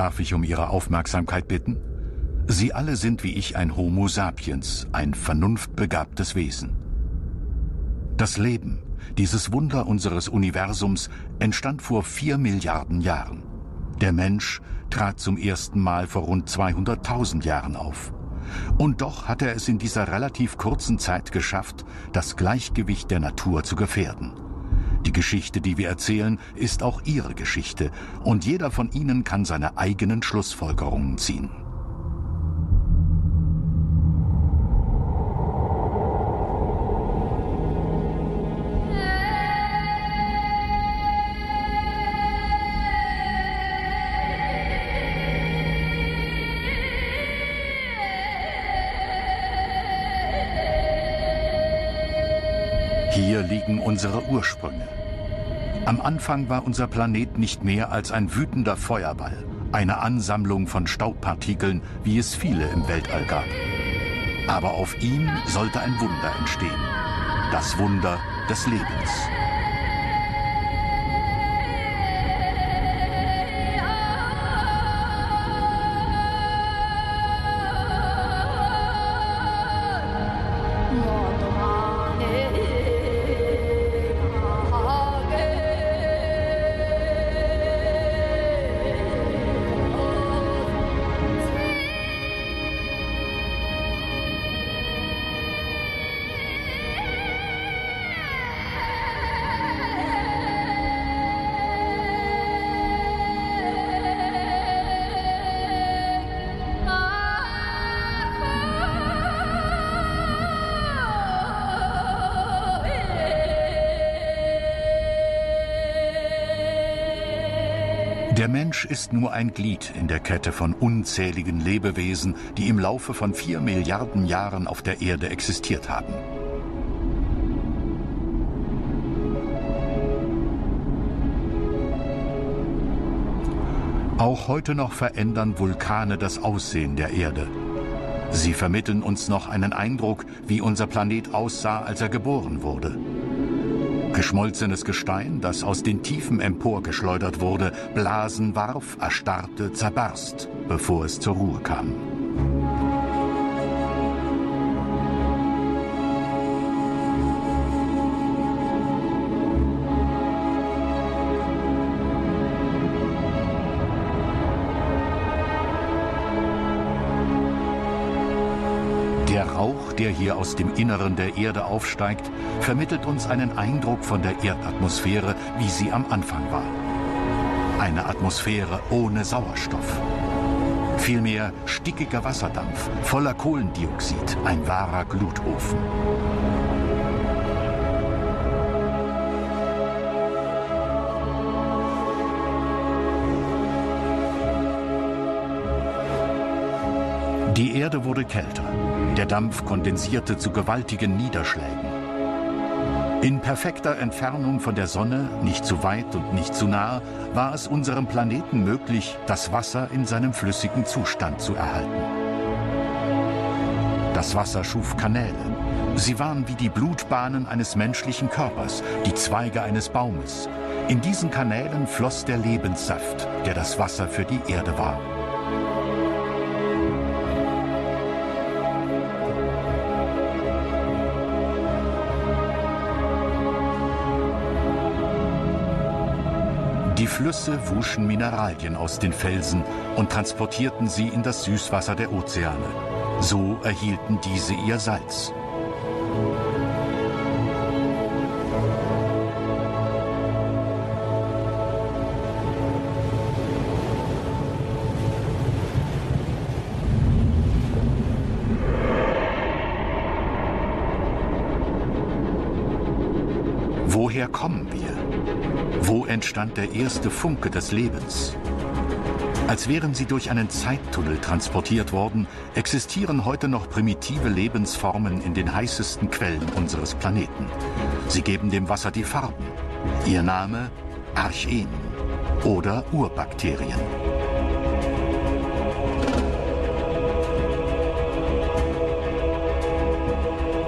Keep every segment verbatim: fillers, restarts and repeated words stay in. Darf ich um Ihre Aufmerksamkeit bitten? Sie alle sind wie ich ein Homo sapiens, ein vernunftbegabtes Wesen. Das Leben, dieses Wunder unseres Universums, entstand vor vier Milliarden Jahren. Der Mensch trat zum ersten Mal vor rund zweihunderttausend Jahren auf. Und doch hat er es in dieser relativ kurzen Zeit geschafft, das Gleichgewicht der Natur zu gefährden. Die Geschichte, die wir erzählen, ist auch Ihre Geschichte, und jeder von Ihnen kann seine eigenen Schlussfolgerungen ziehen. Hier liegen unsere Ursprünge. Am Anfang war unser Planet nicht mehr als ein wütender Feuerball, eine Ansammlung von Staubpartikeln, wie es viele im Weltall gab. Aber auf ihm sollte ein Wunder entstehen, das Wunder des Lebens. Der Mensch ist nur ein Glied in der Kette von unzähligen Lebewesen, die im Laufe von vier Milliarden Jahren auf der Erde existiert haben. Auch heute noch verändern Vulkane das Aussehen der Erde. Sie vermitteln uns noch einen Eindruck, wie unser Planet aussah, als er geboren wurde. Geschmolzenes Gestein, das aus den Tiefen emporgeschleudert wurde, Blasen warf, erstarrte, zerbarst, bevor es zur Ruhe kam. Der hier aus dem Inneren der Erde aufsteigt, vermittelt uns einen Eindruck von der Erdatmosphäre, wie sie am Anfang war. Eine Atmosphäre ohne Sauerstoff. Vielmehr stickiger Wasserdampf, voller Kohlendioxid, ein wahrer Glutofen. Die Erde wurde kälter. Der Dampf kondensierte zu gewaltigen Niederschlägen. In perfekter Entfernung von der Sonne, nicht zu weit und nicht zu nah, war es unserem Planeten möglich, das Wasser in seinem flüssigen Zustand zu erhalten. Das Wasser schuf Kanäle. Sie waren wie die Blutbahnen eines menschlichen Körpers, die Zweige eines Baumes. In diesen Kanälen floss der Lebenssaft, der das Wasser für die Erde war. Die Flüsse wuschen Mineralien aus den Felsen und transportierten sie in das Süßwasser der Ozeane. So erhielten diese ihr Salz. Woher kommen wir? Wo entstand der erste Funke des Lebens? Als wären sie durch einen Zeittunnel transportiert worden, existieren heute noch primitive Lebensformen in den heißesten Quellen unseres Planeten. Sie geben dem Wasser die Farben. Ihr Name: Archeen oder Urbakterien.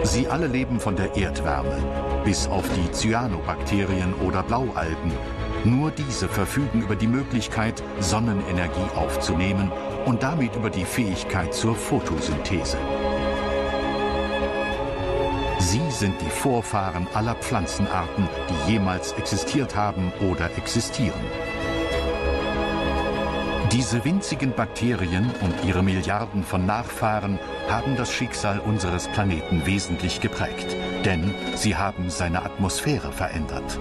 Sie alle leben von der Erdwärme, bis auf die Cyanobakterien oder Blaualgen, Nur diese verfügen über die Möglichkeit, Sonnenenergie aufzunehmen und damit über die Fähigkeit zur Photosynthese. Sie sind die Vorfahren aller Pflanzenarten, die jemals existiert haben oder existieren. Diese winzigen Bakterien und ihre Milliarden von Nachfahren haben das Schicksal unseres Planeten wesentlich geprägt, denn sie haben seine Atmosphäre verändert.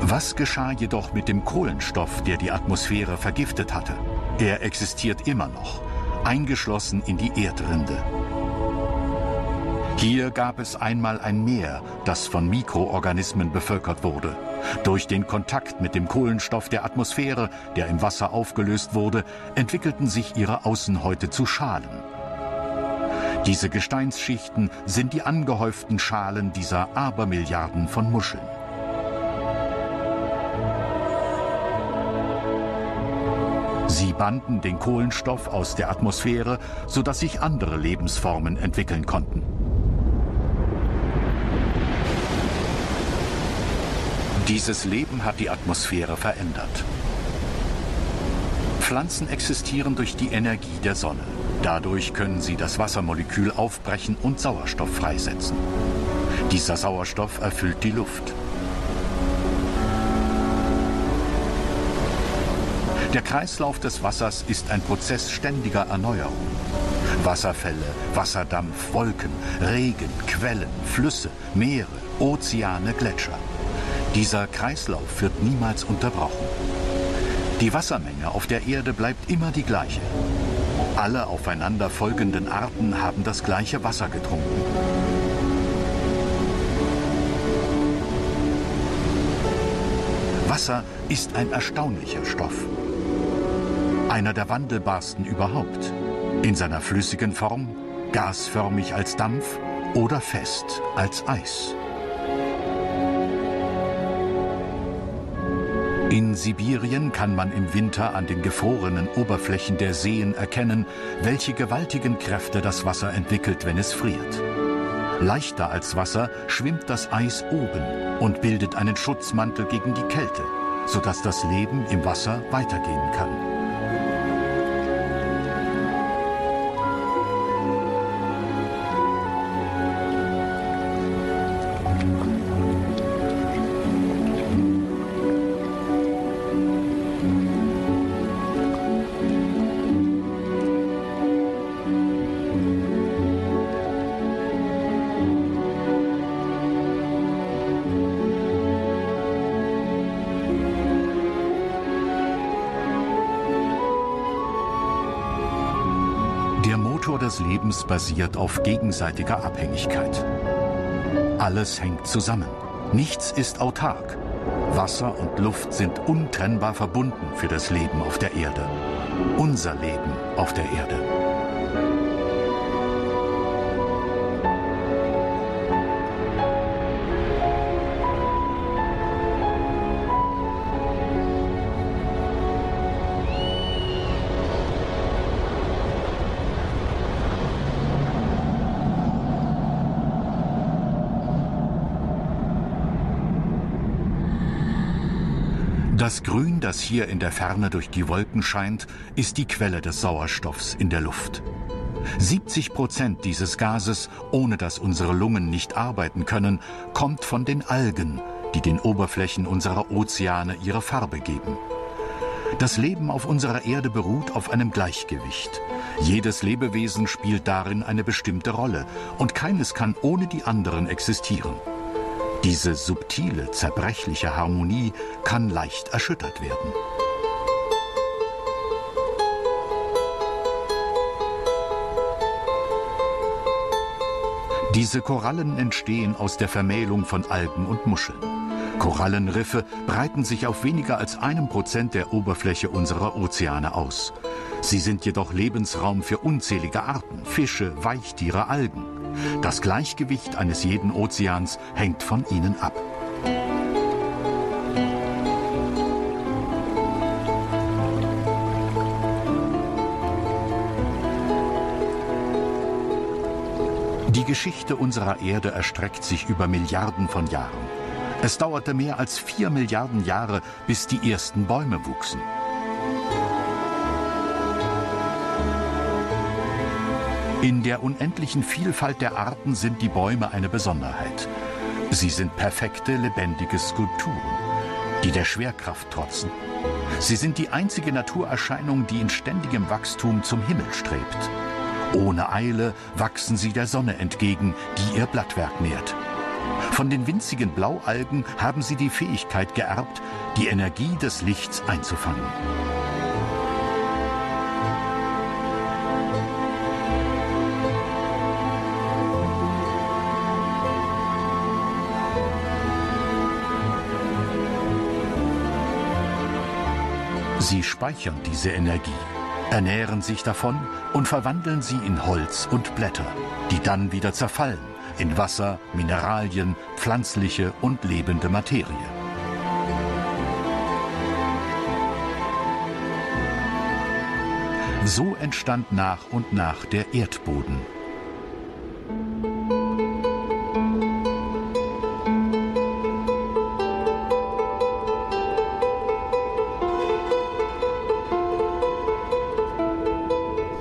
Was geschah jedoch mit dem Kohlenstoff, der die Atmosphäre vergiftet hatte? Er existiert immer noch, eingeschlossen in die Erdrinde. Hier gab es einmal ein Meer, das von Mikroorganismen bevölkert wurde. Durch den Kontakt mit dem Kohlenstoff der Atmosphäre, der im Wasser aufgelöst wurde, entwickelten sich ihre Außenhäute zu Schalen. Diese Gesteinsschichten sind die angehäuften Schalen dieser Abermilliarden von Muscheln. Sie banden den Kohlenstoff aus der Atmosphäre, sodass sich andere Lebensformen entwickeln konnten. Dieses Leben hat die Atmosphäre verändert. Pflanzen existieren durch die Energie der Sonne. Dadurch können sie das Wassermolekül aufbrechen und Sauerstoff freisetzen. Dieser Sauerstoff erfüllt die Luft. Der Kreislauf des Wassers ist ein Prozess ständiger Erneuerung. Wasserfälle, Wasserdampf, Wolken, Regen, Quellen, Flüsse, Meere, Ozeane, Gletscher. Dieser Kreislauf wird niemals unterbrochen. Die Wassermenge auf der Erde bleibt immer die gleiche. Alle aufeinander folgenden Arten haben das gleiche Wasser getrunken. Wasser ist ein erstaunlicher Stoff. Einer der wandelbarsten überhaupt. In seiner flüssigen Form, gasförmig als Dampf oder fest als Eis. In Sibirien kann man im Winter an den gefrorenen Oberflächen der Seen erkennen, welche gewaltigen Kräfte das Wasser entwickelt, wenn es friert. Leichter als Wasser schwimmt das Eis oben und bildet einen Schutzmantel gegen die Kälte, sodass das Leben im Wasser weitergehen kann. Lebens basiert auf gegenseitiger Abhängigkeit. Alles hängt zusammen. Nichts ist autark. Wasser und Luft sind untrennbar verbunden für das Leben auf der Erde. Unser Leben auf der Erde. Das Grün, das hier in der Ferne durch die Wolken scheint, ist die Quelle des Sauerstoffs in der Luft. siebzig Prozent dieses Gases, ohne dass unsere Lungen nicht arbeiten können, kommt von den Algen, die den Oberflächen unserer Ozeane ihre Farbe geben. Das Leben auf unserer Erde beruht auf einem Gleichgewicht. Jedes Lebewesen spielt darin eine bestimmte Rolle und keines kann ohne die anderen existieren. Diese subtile, zerbrechliche Harmonie kann leicht erschüttert werden. Diese Korallen entstehen aus der Vermählung von Algen und Muscheln. Korallenriffe breiten sich auf weniger als einem Prozent der Oberfläche unserer Ozeane aus. Sie sind jedoch Lebensraum für unzählige Arten, Fische, Weichtiere, Algen. Das Gleichgewicht eines jeden Ozeans hängt von ihnen ab. Die Geschichte unserer Erde erstreckt sich über Milliarden von Jahren. Es dauerte mehr als vier Milliarden Jahre, bis die ersten Bäume wuchsen. In der unendlichen Vielfalt der Arten sind die Bäume eine Besonderheit. Sie sind perfekte, lebendige Skulpturen, die der Schwerkraft trotzen. Sie sind die einzige Naturerscheinung, die in ständigem Wachstum zum Himmel strebt. Ohne Eile wachsen sie der Sonne entgegen, die ihr Blattwerk nährt. Von den winzigen Blaualgen haben sie die Fähigkeit geerbt, die Energie des Lichts einzufangen. Sie speichern diese Energie, ernähren sich davon und verwandeln sie in Holz und Blätter, die dann wieder zerfallen in Wasser, Mineralien, pflanzliche und lebende Materie. So entstand nach und nach der Erdboden.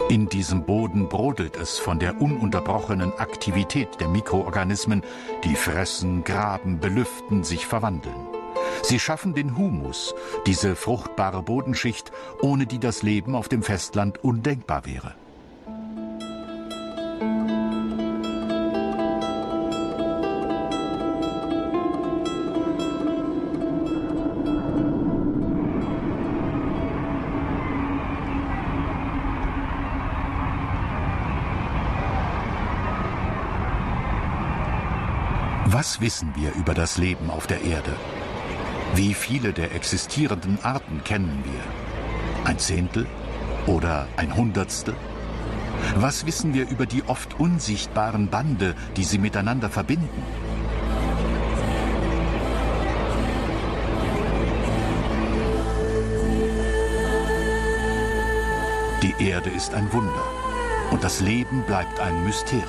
In diesem Boden brodelt es von der ununterbrochenen Aktivität der Mikroorganismen, die fressen, graben, belüften, sich verwandeln. Sie schaffen den Humus, diese fruchtbare Bodenschicht, ohne die das Leben auf dem Festland undenkbar wäre. Was wissen wir über das Leben auf der Erde? Wie viele der existierenden Arten kennen wir? Ein Zehntel oder ein Hundertstel? Was wissen wir über die oft unsichtbaren Bande, die sie miteinander verbinden? Die Erde ist ein Wunder und das Leben bleibt ein Mysterium.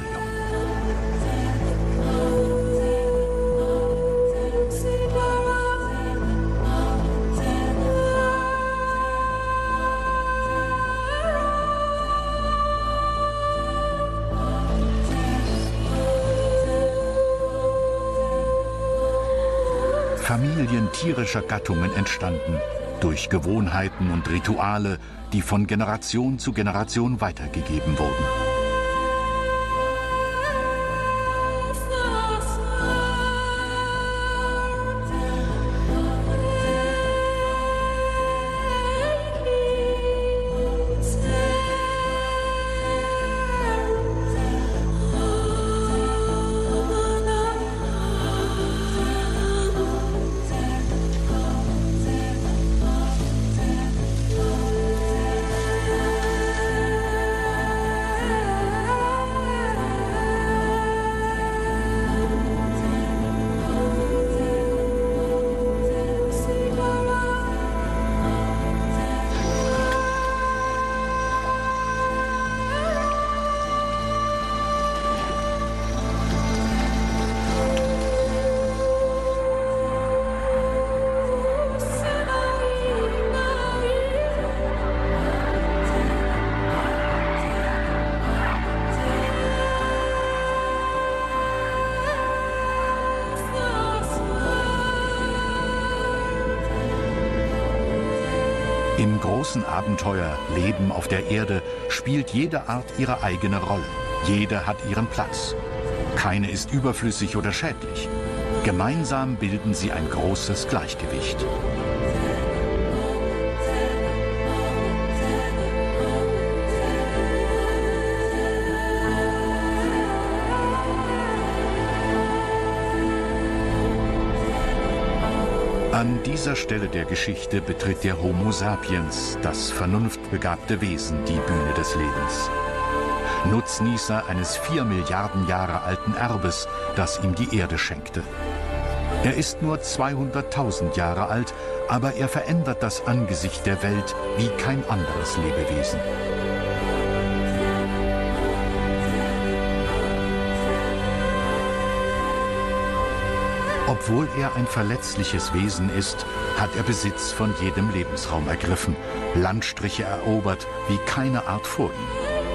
Familien tierischer Gattungen entstanden, durch Gewohnheiten und Rituale, die von Generation zu Generation weitergegeben wurden. Im großen Abenteuer Leben auf der Erde spielt jede Art ihre eigene Rolle. Jede hat ihren Platz. Keine ist überflüssig oder schädlich. Gemeinsam bilden sie ein großes Gleichgewicht. An dieser Stelle der Geschichte betritt der Homo sapiens, das vernunftbegabte Wesen, die Bühne des Lebens. Nutznießer eines vier Milliarden Jahre alten Erbes, das ihm die Erde schenkte. Er ist nur zweihunderttausend Jahre alt, aber er verändert das Angesicht der Welt wie kein anderes Lebewesen. Obwohl er ein verletzliches Wesen ist, hat er Besitz von jedem Lebensraum ergriffen, Landstriche erobert wie keine Art vor ihm.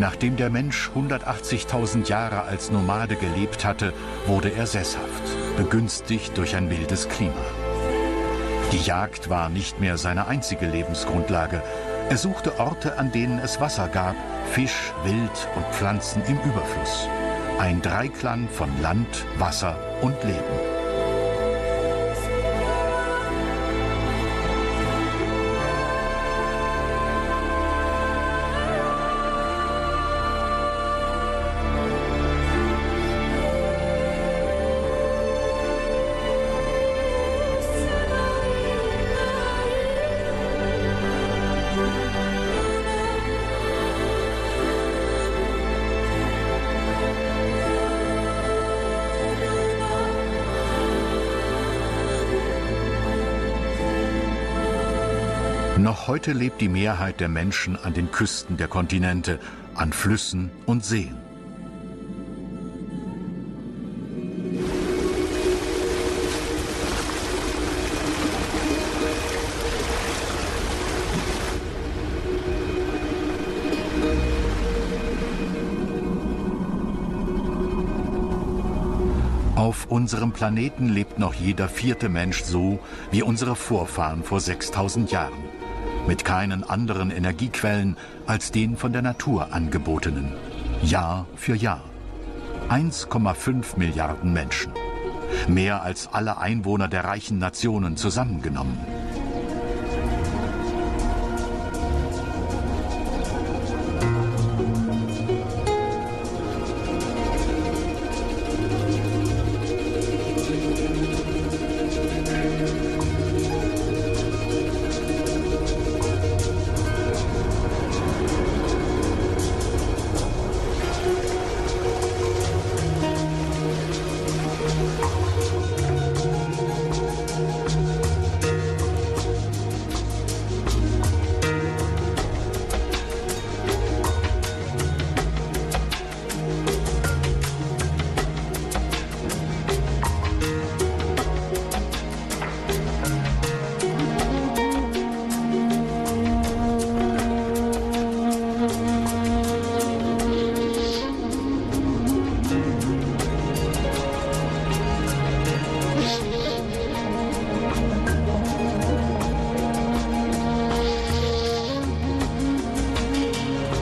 Nachdem der Mensch hundertachtzigtausend Jahre als Nomade gelebt hatte, wurde er sesshaft, begünstigt durch ein mildes Klima. Die Jagd war nicht mehr seine einzige Lebensgrundlage. Er suchte Orte, an denen es Wasser gab, Fisch, Wild und Pflanzen im Überfluss. Ein Dreiklang von Land, Wasser und Leben. Noch heute lebt die Mehrheit der Menschen an den Küsten der Kontinente, an Flüssen und Seen. Auf unserem Planeten lebt noch jeder vierte Mensch so wie unsere Vorfahren vor sechstausend Jahren. Mit keinen anderen Energiequellen als den von der Natur angebotenen. Jahr für Jahr. eins Komma fünf Milliarden Menschen. Mehr als alle Einwohner der reichen Nationen zusammengenommen.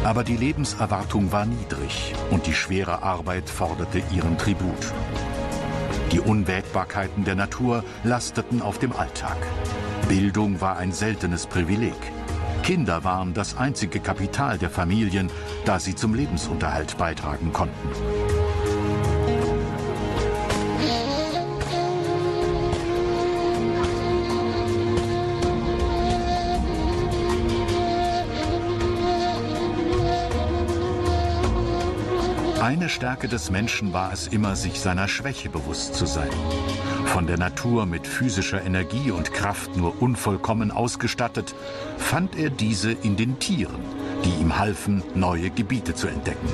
Aber die Lebenserwartung war niedrig und die schwere Arbeit forderte ihren Tribut. Die Unwägbarkeiten der Natur lasteten auf dem Alltag. Bildung war ein seltenes Privileg. Kinder waren das einzige Kapital der Familien, da sie zum Lebensunterhalt beitragen konnten. Eine Stärke des Menschen war es immer, sich seiner Schwäche bewusst zu sein. Von der Natur mit physischer Energie und Kraft nur unvollkommen ausgestattet, fand er diese in den Tieren, die ihm halfen, neue Gebiete zu entdecken.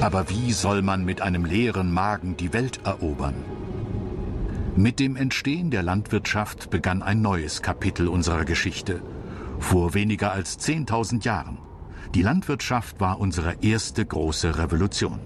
Aber wie soll man mit einem leeren Magen die Welt erobern? Mit dem Entstehen der Landwirtschaft begann ein neues Kapitel unserer Geschichte. Vor weniger als zehntausend Jahren. Die Landwirtschaft war unsere erste große Revolution.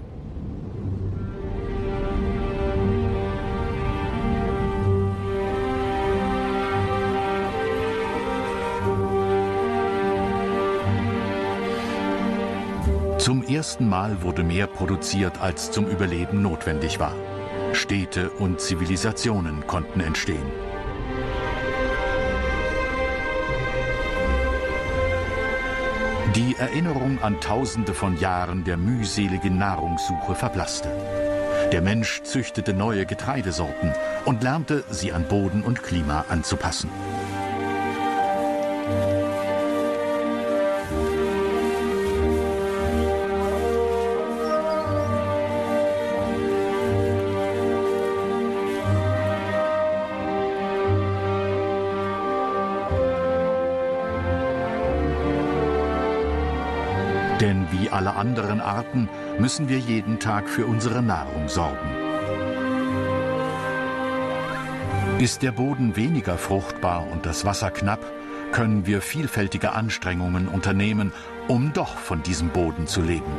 Zum ersten Mal wurde mehr produziert, als zum Überleben notwendig war. Städte und Zivilisationen konnten entstehen. Die Erinnerung an Tausende von Jahren der mühseligen Nahrungssuche verblasste. Der Mensch züchtete neue Getreidesorten und lernte, sie an Boden und Klima anzupassen. Denn wie alle anderen Arten müssen wir jeden Tag für unsere Nahrung sorgen. Ist der Boden weniger fruchtbar und das Wasser knapp, können wir vielfältige Anstrengungen unternehmen, um doch von diesem Boden zu leben.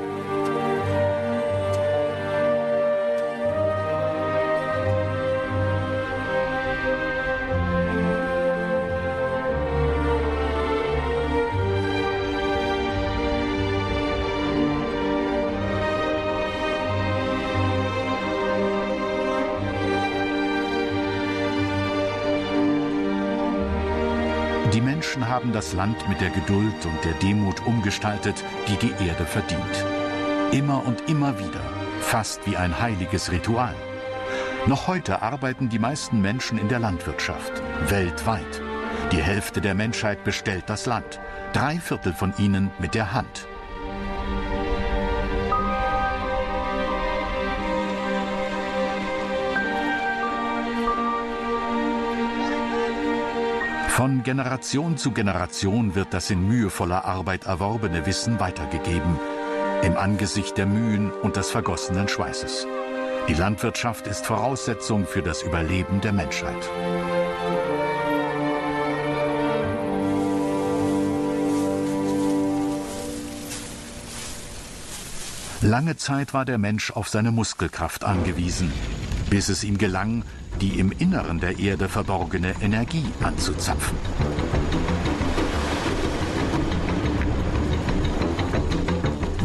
Die Menschen haben das Land mit der Geduld und der Demut umgestaltet, die die Erde verdient. Immer und immer wieder, fast wie ein heiliges Ritual. Noch heute arbeiten die meisten Menschen in der Landwirtschaft, weltweit. Die Hälfte der Menschheit bestellt das Land, drei Viertel von ihnen mit der Hand. Von Generation zu Generation wird das in mühevoller Arbeit erworbene Wissen weitergegeben, im Angesicht der Mühen und des vergossenen Schweißes. Die Landwirtschaft ist Voraussetzung für das Überleben der Menschheit. Lange Zeit war der Mensch auf seine Muskelkraft angewiesen, bis es ihm gelang, die im Inneren der Erde verborgene Energie anzuzapfen.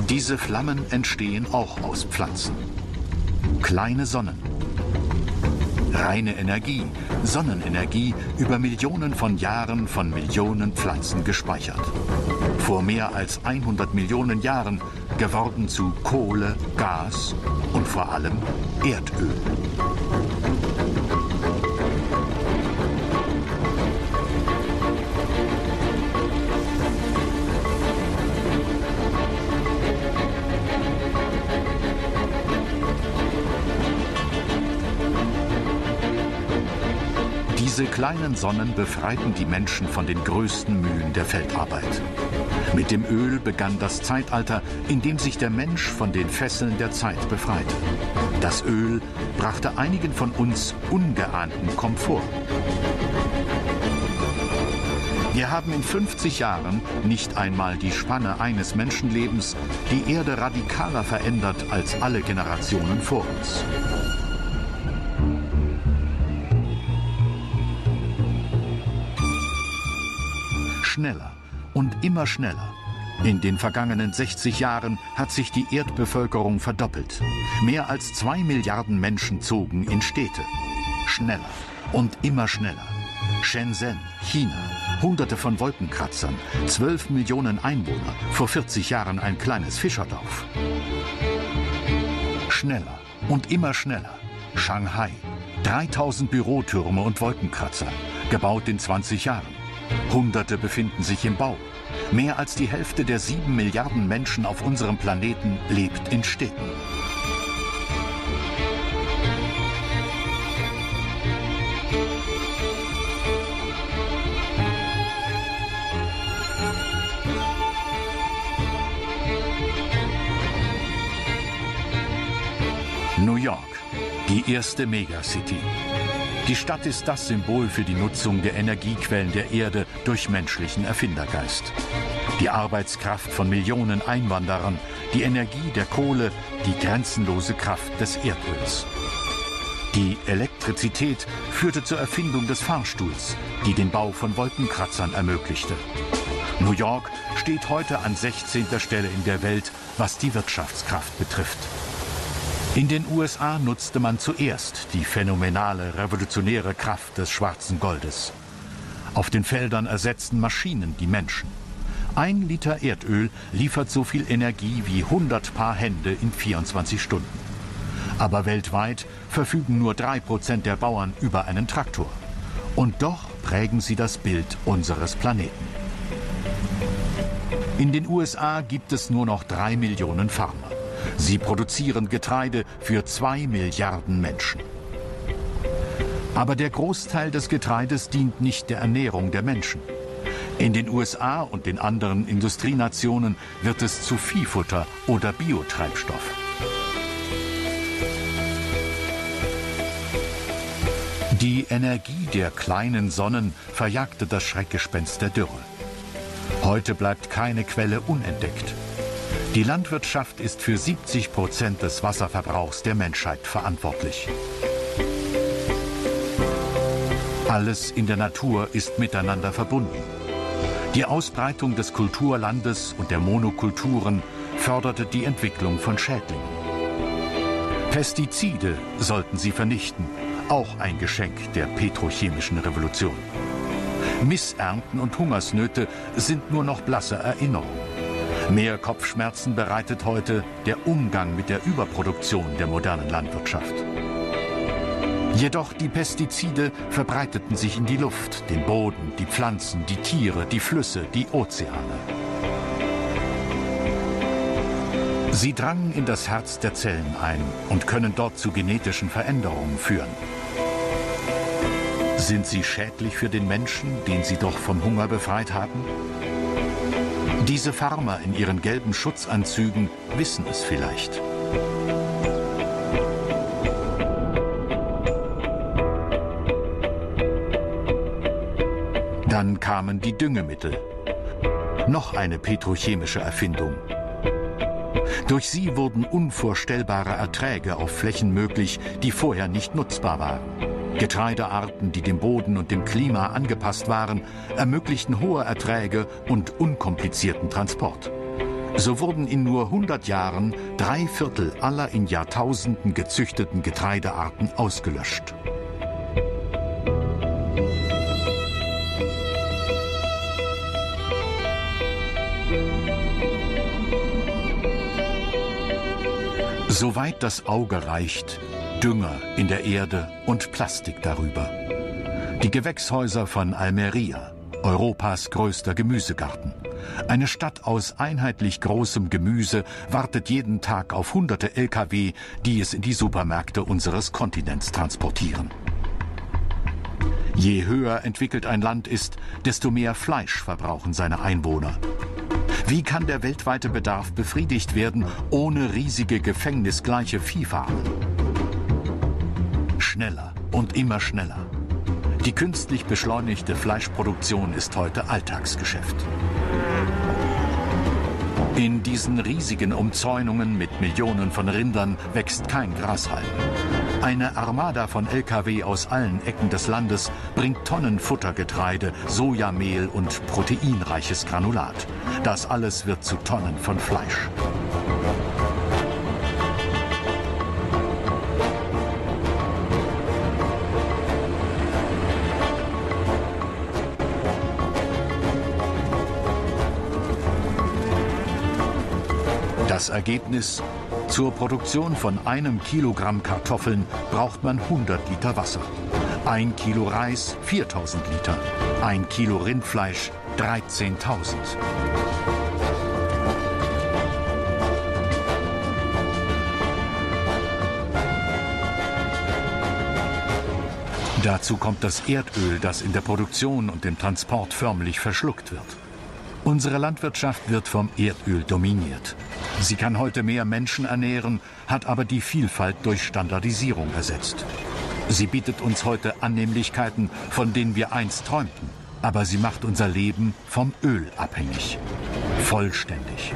Diese Flammen entstehen auch aus Pflanzen. Kleine Sonnen. Reine Energie, Sonnenenergie, über Millionen von Jahren von Millionen Pflanzen gespeichert. Vor mehr als hundert Millionen Jahren geworden zu Kohle, Gas und vor allem Erdöl. Diese kleinen Sonnen befreiten die Menschen von den größten Mühen der Feldarbeit. Mit dem Öl begann das Zeitalter, in dem sich der Mensch von den Fesseln der Zeit befreite. Das Öl brachte einigen von uns ungeahnten Komfort. Wir haben in fünfzig Jahren nicht einmal die Spanne eines Menschenlebens, die Erde radikaler verändert als alle Generationen vor uns. Schneller und immer schneller. In den vergangenen sechzig Jahren hat sich die Erdbevölkerung verdoppelt. Mehr als zwei Milliarden Menschen zogen in Städte. Schneller und immer schneller. Shenzhen, China, hunderte von Wolkenkratzern, zwölf Millionen Einwohner, vor vierzig Jahren ein kleines Fischerdorf. Schneller und immer schneller. Shanghai, dreitausend Bürotürme und Wolkenkratzer, gebaut in zwanzig Jahren. Hunderte befinden sich im Bau. Mehr als die Hälfte der sieben Milliarden Menschen auf unserem Planeten lebt in Städten. New York, die erste Megacity. Die Stadt ist das Symbol für die Nutzung der Energiequellen der Erde durch menschlichen Erfindergeist. Die Arbeitskraft von Millionen Einwanderern, die Energie der Kohle, die grenzenlose Kraft des Erdöls. Die Elektrizität führte zur Erfindung des Fahrstuhls, die den Bau von Wolkenkratzern ermöglichte. New York steht heute an sechzehnter Stelle in der Welt, was die Wirtschaftskraft betrifft. In den U S A nutzte man zuerst die phänomenale, revolutionäre Kraft des schwarzen Goldes. Auf den Feldern ersetzten Maschinen die Menschen. Ein Liter Erdöl liefert so viel Energie wie hundert Paar Hände in vierundzwanzig Stunden. Aber weltweit verfügen nur drei Prozent der Bauern über einen Traktor. Und doch prägen sie das Bild unseres Planeten. In den U S A gibt es nur noch drei Millionen Farmer. Sie produzieren Getreide für zwei Milliarden Menschen. Aber der Großteil des Getreides dient nicht der Ernährung der Menschen. In den U S A und den anderen Industrienationen wird es zu Viehfutter oder Biotreibstoff. Die Energie der kleinen Sonnen verjagte das Schreckgespenst der Dürre. Heute bleibt keine Quelle unentdeckt. Die Landwirtschaft ist für siebzig Prozent des Wasserverbrauchs der Menschheit verantwortlich. Alles in der Natur ist miteinander verbunden. Die Ausbreitung des Kulturlandes und der Monokulturen förderte die Entwicklung von Schädlingen. Pestizide sollten sie vernichten, auch ein Geschenk der petrochemischen Revolution. Missernten und Hungersnöte sind nur noch blasse Erinnerungen. Mehr Kopfschmerzen bereitet heute der Umgang mit der Überproduktion der modernen Landwirtschaft. Jedoch die Pestizide verbreiteten sich in die Luft, den Boden, die Pflanzen, die Tiere, die Flüsse, die Ozeane. Sie drangen in das Herz der Zellen ein und können dort zu genetischen Veränderungen führen. Sind sie schädlich für den Menschen, den sie doch vom Hunger befreit haben? Diese Farmer in ihren gelben Schutzanzügen wissen es vielleicht. Dann kamen die Düngemittel. Noch eine petrochemische Erfindung. Durch sie wurden unvorstellbare Erträge auf Flächen möglich, die vorher nicht nutzbar waren. Getreidearten, die dem Boden und dem Klima angepasst waren, ermöglichten hohe Erträge und unkomplizierten Transport. So wurden in nur hundert Jahren drei Viertel aller in Jahrtausenden gezüchteten Getreidearten ausgelöscht. Soweit das Auge reicht, Dünger in der Erde und Plastik darüber. Die Gewächshäuser von Almeria, Europas größter Gemüsegarten. Eine Stadt aus einheitlich großem Gemüse wartet jeden Tag auf hunderte L K W, die es in die Supermärkte unseres Kontinents transportieren. Je höher entwickelt ein Land ist, desto mehr Fleisch verbrauchen seine Einwohner. Wie kann der weltweite Bedarf befriedigt werden, ohne riesige gefängnisgleiche Viehfarmen? Schneller und immer schneller. Die künstlich beschleunigte Fleischproduktion ist heute Alltagsgeschäft. In diesen riesigen Umzäunungen mit Millionen von Rindern wächst kein Grashalm. Eine Armada von L K W aus allen Ecken des Landes bringt Tonnen Futtergetreide, Sojamehl und proteinreiches Granulat. Das alles wird zu Tonnen von Fleisch. Das Ergebnis: Zur Produktion von einem Kilogramm Kartoffeln braucht man hundert Liter Wasser, ein Kilo Reis viertausend Liter, ein Kilo Rindfleisch dreizehntausend. Dazu kommt das Erdöl, das in der Produktion und dem Transport förmlich verschluckt wird. Unsere Landwirtschaft wird vom Erdöl dominiert. Sie kann heute mehr Menschen ernähren, hat aber die Vielfalt durch Standardisierung ersetzt. Sie bietet uns heute Annehmlichkeiten, von denen wir einst träumten, aber sie macht unser Leben vom Öl abhängig. Vollständig.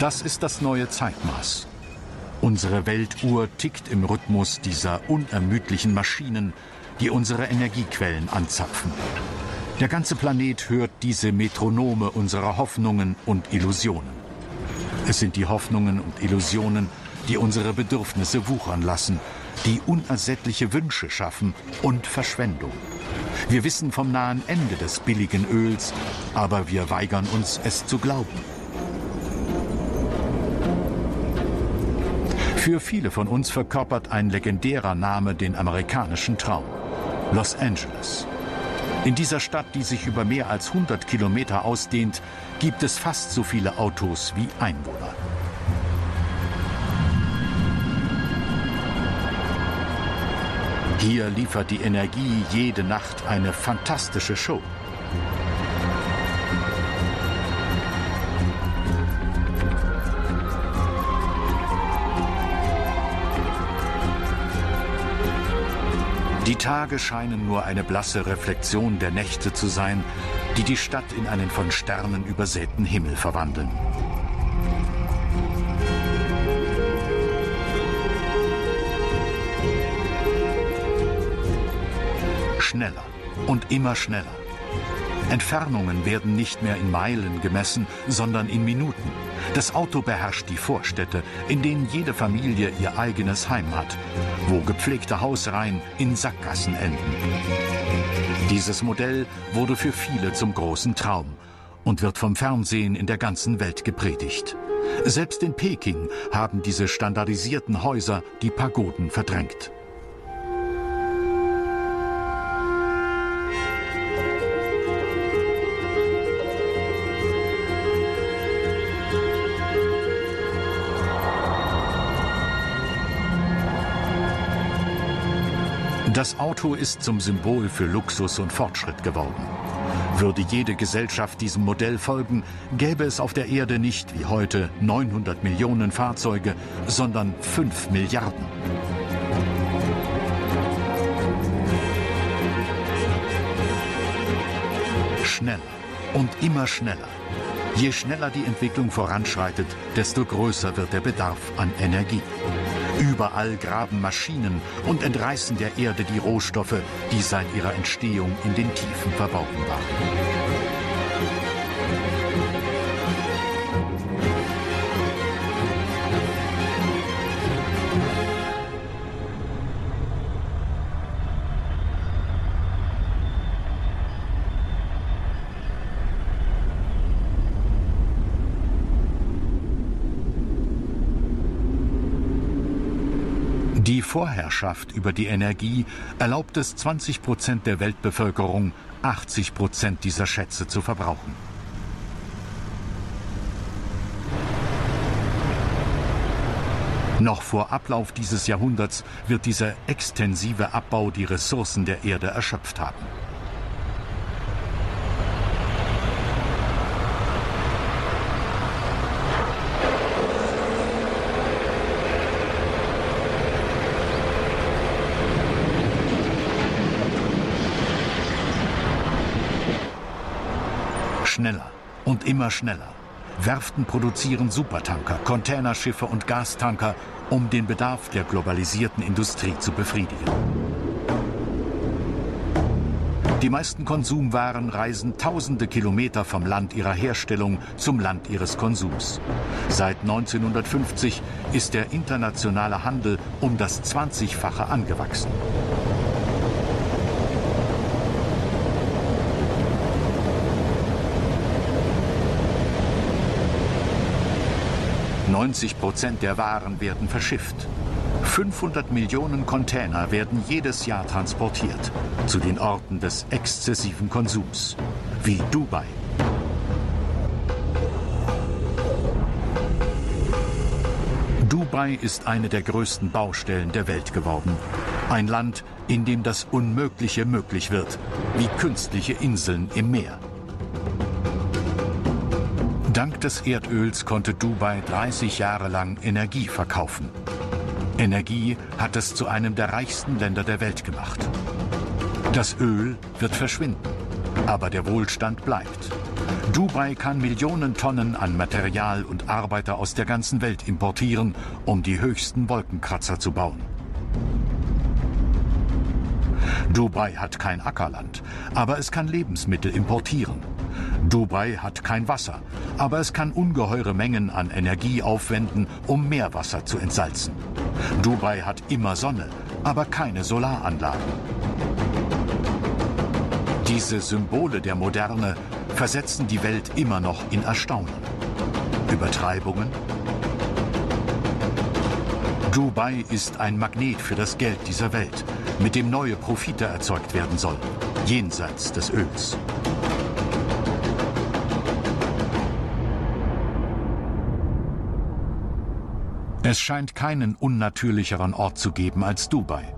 Das ist das neue Zeitmaß. Unsere Weltuhr tickt im Rhythmus dieser unermüdlichen Maschinen, die unsere Energiequellen anzapfen. Der ganze Planet hört diese Metronome unserer Hoffnungen und Illusionen. Es sind die Hoffnungen und Illusionen, die unsere Bedürfnisse wuchern lassen, die unersättliche Wünsche schaffen und Verschwendung. Wir wissen vom nahen Ende des billigen Öls, aber wir weigern uns, es zu glauben. Für viele von uns verkörpert ein legendärer Name den amerikanischen Traum: Los Angeles. In dieser Stadt, die sich über mehr als hundert Kilometer ausdehnt, gibt es fast so viele Autos wie Einwohner. Hier liefert die Energie jede Nacht eine fantastische Show. Die Tage scheinen nur eine blasse Reflexion der Nächte zu sein, die die Stadt in einen von Sternen übersäten Himmel verwandeln. Schneller und immer schneller. Entfernungen werden nicht mehr in Meilen gemessen, sondern in Minuten. Das Auto beherrscht die Vorstädte, in denen jede Familie ihr eigenes Heim hat, wo gepflegte Hausreihen in Sackgassen enden. Dieses Modell wurde für viele zum großen Traum und wird vom Fernsehen in der ganzen Welt gepredigt. Selbst in Peking haben diese standardisierten Häuser die Pagoden verdrängt. Das Auto ist zum Symbol für Luxus und Fortschritt geworden. Würde jede Gesellschaft diesem Modell folgen, gäbe es auf der Erde nicht wie heute neunhundert Millionen Fahrzeuge, sondern fünf Milliarden. Schneller und immer schneller. Je schneller die Entwicklung voranschreitet, desto größer wird der Bedarf an Energie. Überall graben Maschinen und entreißen der Erde die Rohstoffe, die seit ihrer Entstehung in den Tiefen verborgen waren. Die Vorherrschaft über die Energie erlaubt es zwanzig Prozent der Weltbevölkerung, achtzig Prozent dieser Schätze zu verbrauchen. Noch vor Ablauf dieses Jahrhunderts wird dieser extensive Abbau die Ressourcen der Erde erschöpft haben. Schneller und immer schneller. Werften produzieren Supertanker, Containerschiffe und Gastanker, um den Bedarf der globalisierten Industrie zu befriedigen. Die meisten Konsumwaren reisen tausende Kilometer vom Land ihrer Herstellung zum Land ihres Konsums. Seit neunzehnhundertfünfzig ist der internationale Handel um das zwanzigfache angewachsen. neunzig Prozent der Waren werden verschifft. fünfhundert Millionen Container werden jedes Jahr transportiert zu den Orten des exzessiven Konsums, wie Dubai. Dubai ist eine der größten Baustellen der Welt geworden. Ein Land, in dem das Unmögliche möglich wird, wie künstliche Inseln im Meer. Dank des Erdöls konnte Dubai dreißig Jahre lang Energie verkaufen. Energie hat es zu einem der reichsten Länder der Welt gemacht. Das Öl wird verschwinden, aber der Wohlstand bleibt. Dubai kann Millionen Tonnen an Material und Arbeiter aus der ganzen Welt importieren, um die höchsten Wolkenkratzer zu bauen. Dubai hat kein Ackerland, aber es kann Lebensmittel importieren. Dubai hat kein Wasser, aber es kann ungeheure Mengen an Energie aufwenden, um Meerwasser zu entsalzen. Dubai hat immer Sonne, aber keine Solaranlagen. Diese Symbole der Moderne versetzen die Welt immer noch in Erstaunen. Übertreibungen? Dubai ist ein Magnet für das Geld dieser Welt, mit dem neue Profite erzeugt werden sollen, jenseits des Öls. Es scheint keinen unnatürlicheren Ort zu geben als Dubai,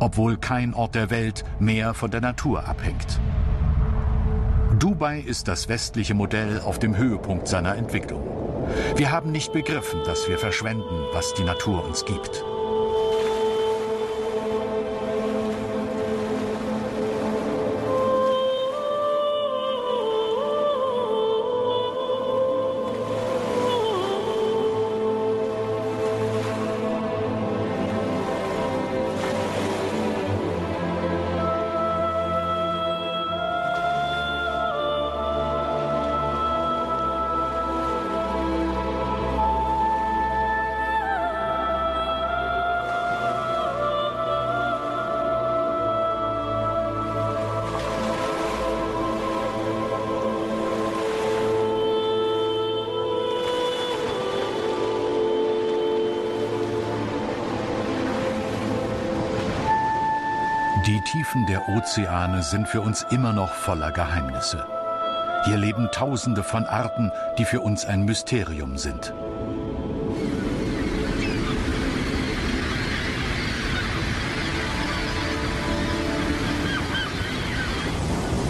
obwohl kein Ort der Welt mehr von der Natur abhängt. Dubai ist das westliche Modell auf dem Höhepunkt seiner Entwicklung. Wir haben nicht begriffen, dass wir verschwenden, was die Natur uns gibt. Die Tiefen der Ozeane sind für uns immer noch voller Geheimnisse. Hier leben Tausende von Arten, die für uns ein Mysterium sind.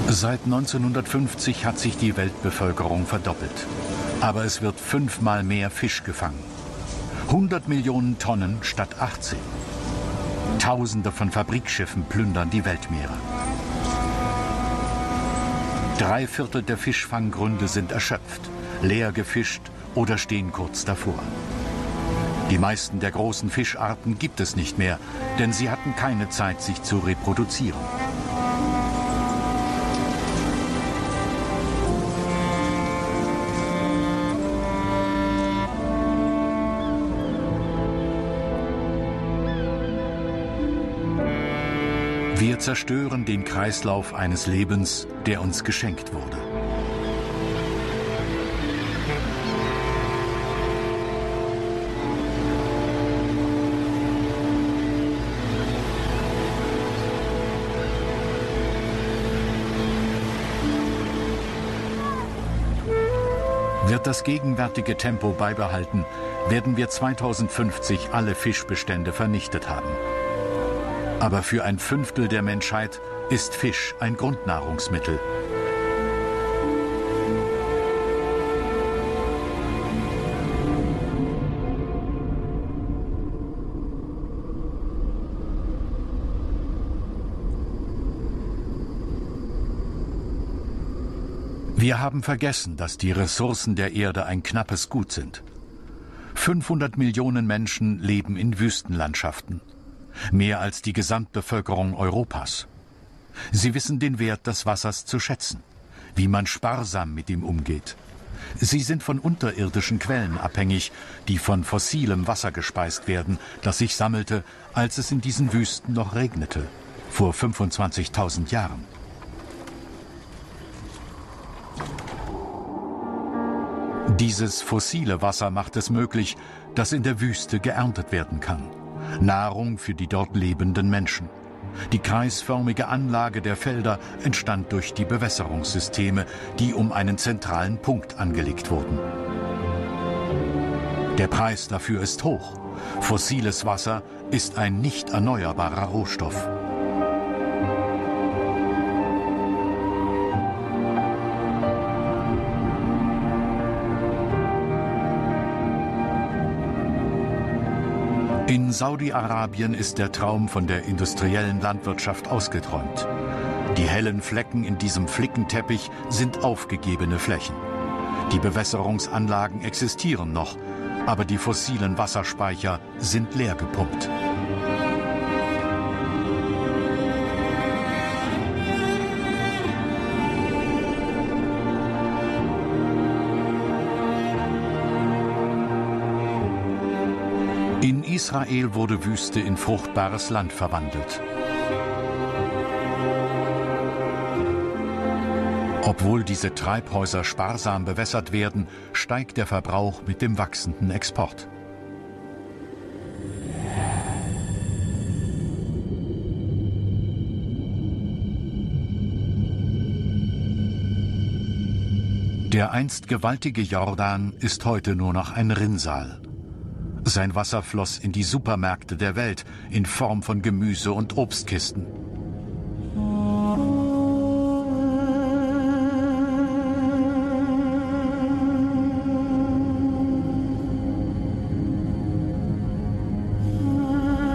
Seit neunzehnhundertfünfzig hat sich die Weltbevölkerung verdoppelt. Aber es wird fünfmal mehr Fisch gefangen. hundert Millionen Tonnen statt achtzehn. Tausende von Fabrikschiffen plündern die Weltmeere. Drei Viertel der Fischfanggründe sind erschöpft, leer gefischt oder stehen kurz davor. Die meisten der großen Fischarten gibt es nicht mehr, denn sie hatten keine Zeit, sich zu reproduzieren. Wir zerstören den Kreislauf eines Lebens, der uns geschenkt wurde. Wird das gegenwärtige Tempo beibehalten, werden wir zweitausendfünfzig alle Fischbestände vernichtet haben. Aber für ein Fünftel der Menschheit ist Fisch ein Grundnahrungsmittel. Wir haben vergessen, dass die Ressourcen der Erde ein knappes Gut sind. fünfhundert Millionen Menschen leben in Wüstenlandschaften. Mehr als die Gesamtbevölkerung Europas. Sie wissen den Wert des Wassers zu schätzen, wie man sparsam mit ihm umgeht. Sie sind von unterirdischen Quellen abhängig, die von fossilem Wasser gespeist werden, das sich sammelte, als es in diesen Wüsten noch regnete, vor fünfundzwanzigtausend Jahren. Dieses fossile Wasser macht es möglich, dass in der Wüste geerntet werden kann. Nahrung für die dort lebenden Menschen. Die kreisförmige Anlage der Felder entstand durch die Bewässerungssysteme, die um einen zentralen Punkt angelegt wurden. Der Preis dafür ist hoch. Fossiles Wasser ist ein nicht erneuerbarer Rohstoff. In Saudi-Arabien ist der Traum von der industriellen Landwirtschaft ausgeträumt. Die hellen Flecken in diesem Flickenteppich sind aufgegebene Flächen. Die Bewässerungsanlagen existieren noch, aber die fossilen Wasserspeicher sind leer gepumpt. In Israel wurde Wüste in fruchtbares Land verwandelt. Obwohl diese Treibhäuser sparsam bewässert werden, steigt der Verbrauch mit dem wachsenden Export. Der einst gewaltige Jordan ist heute nur noch ein Rinnsal. Sein Wasser floss in die Supermärkte der Welt in Form von Gemüse- und Obstkisten.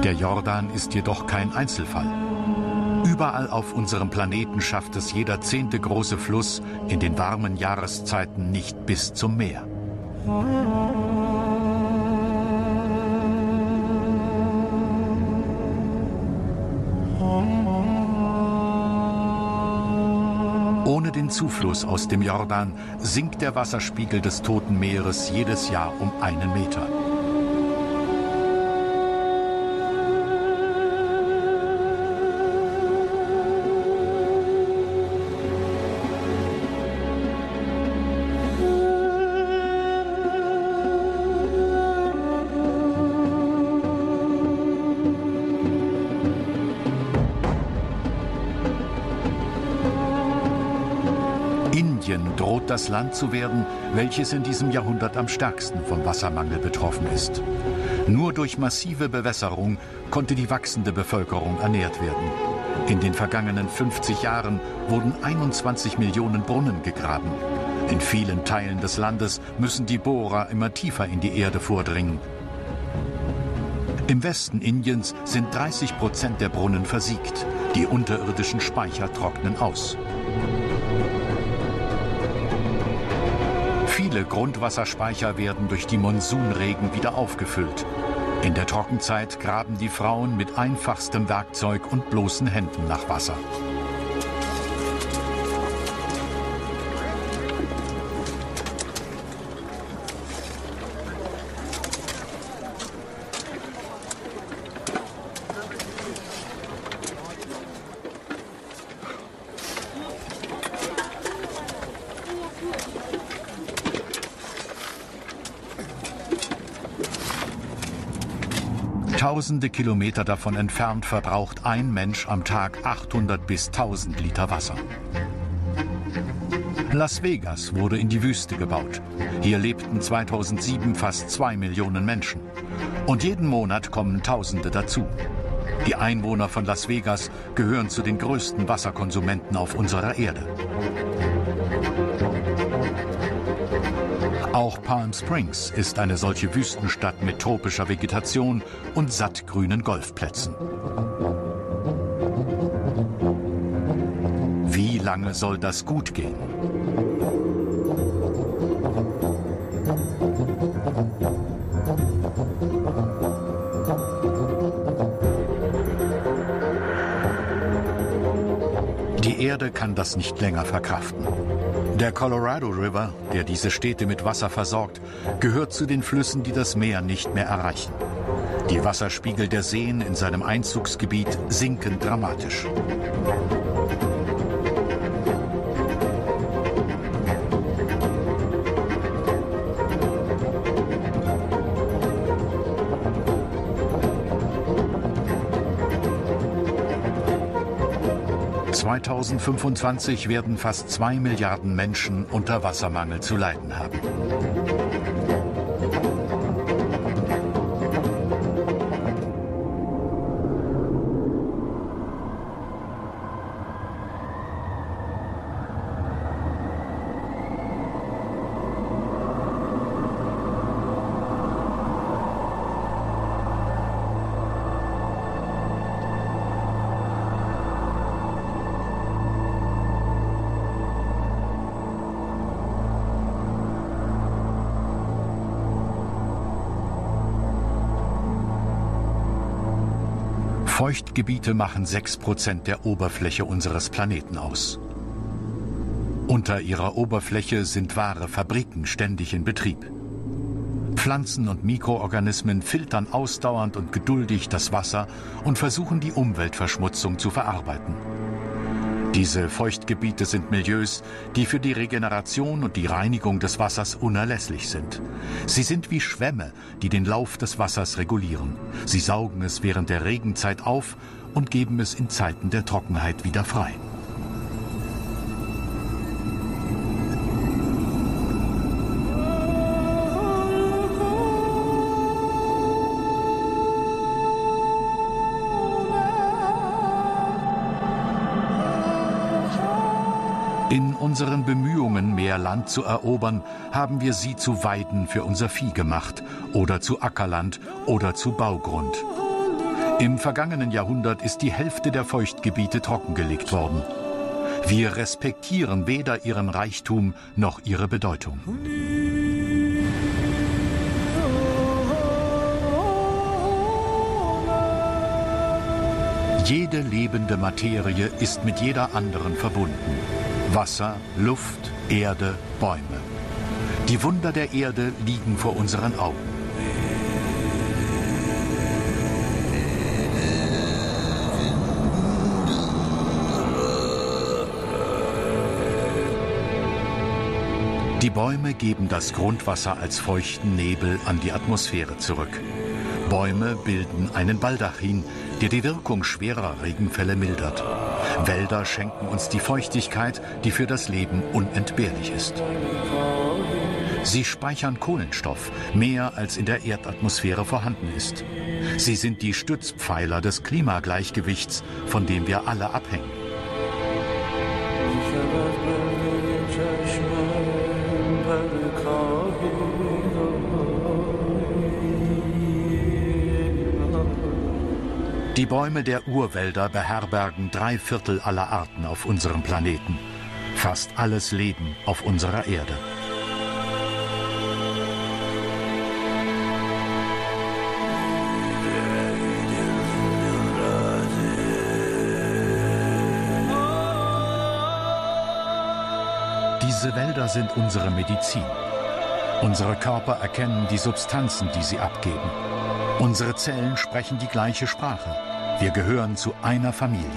Der Jordan ist jedoch kein Einzelfall. Überall auf unserem Planeten schafft es jeder zehnte große Fluss in den warmen Jahreszeiten nicht bis zum Meer. Ohne den Zufluss aus dem Jordan sinkt der Wasserspiegel des Toten Meeres jedes Jahr um einen Meter. Droht das Land zu werden, welches in diesem Jahrhundert am stärksten vom Wassermangel betroffen ist. Nur durch massive Bewässerung konnte die wachsende Bevölkerung ernährt werden. In den vergangenen fünfzig Jahren wurden einundzwanzig Millionen Brunnen gegraben. In vielen Teilen des Landes müssen die Bohrer immer tiefer in die Erde vordringen. Im Westen Indiens sind dreißig Prozent der Brunnen versiegt. Die unterirdischen Speicher trocknen aus. Viele Grundwasserspeicher werden durch die Monsunregen wieder aufgefüllt. In der Trockenzeit graben die Frauen mit einfachstem Werkzeug und bloßen Händen nach Wasser. Tausende Kilometer davon entfernt verbraucht ein Mensch am Tag achthundert bis tausend Liter Wasser. Las Vegas wurde in die Wüste gebaut. Hier lebten zweitausendsieben fast zwei Millionen Menschen. Und jeden Monat kommen Tausende dazu. Die Einwohner von Las Vegas gehören zu den größten Wasserkonsumenten auf unserer Erde. Auch Palm Springs ist eine solche Wüstenstadt mit tropischer Vegetation und sattgrünen Golfplätzen. Wie lange soll das gut gehen? Die Erde kann das nicht länger verkraften. Der Colorado River, der diese Städte mit Wasser versorgt, gehört zu den Flüssen, die das Meer nicht mehr erreichen. Die Wasserspiegel der Seen in seinem Einzugsgebiet sinken dramatisch. zweitausendfünfundzwanzig werden fast zwei Milliarden Menschen unter Wassermangel zu leiden haben. Feuchtgebiete machen sechs Prozent der Oberfläche unseres Planeten aus. Unter ihrer Oberfläche sind wahre Fabriken ständig in Betrieb. Pflanzen und Mikroorganismen filtern ausdauernd und geduldig das Wasser und versuchen, die Umweltverschmutzung zu verarbeiten. Diese Feuchtgebiete sind Milieus, die für die Regeneration und die Reinigung des Wassers unerlässlich sind. Sie sind wie Schwämme, die den Lauf des Wassers regulieren. Sie saugen es während der Regenzeit auf und geben es in Zeiten der Trockenheit wieder frei. unseren Bemühungen, mehr Land zu erobern, haben wir sie zu Weiden für unser Vieh gemacht oder zu Ackerland oder zu Baugrund. Im vergangenen Jahrhundert ist die Hälfte der Feuchtgebiete trockengelegt worden. Wir respektieren weder ihren Reichtum noch ihre Bedeutung. Jede lebende Materie ist mit jeder anderen verbunden. Wasser, Luft, Erde, Bäume. Die Wunder der Erde liegen vor unseren Augen. Die Bäume geben das Grundwasser als feuchten Nebel an die Atmosphäre zurück. Bäume bilden einen Baldachin, der die Wirkung schwerer Regenfälle mildert. Wälder schenken uns die Feuchtigkeit, die für das Leben unentbehrlich ist. Sie speichern Kohlenstoff, mehr als in der Erdatmosphäre vorhanden ist. Sie sind die Stützpfeiler des Klimagleichgewichts, von dem wir alle abhängen. Die Bäume der Urwälder beherbergen drei Viertel aller Arten auf unserem Planeten. Fast alles Leben auf unserer Erde. Diese Wälder sind unsere Medizin. Unsere Körper erkennen die Substanzen, die sie abgeben. Unsere Zellen sprechen die gleiche Sprache. Wir gehören zu einer Familie.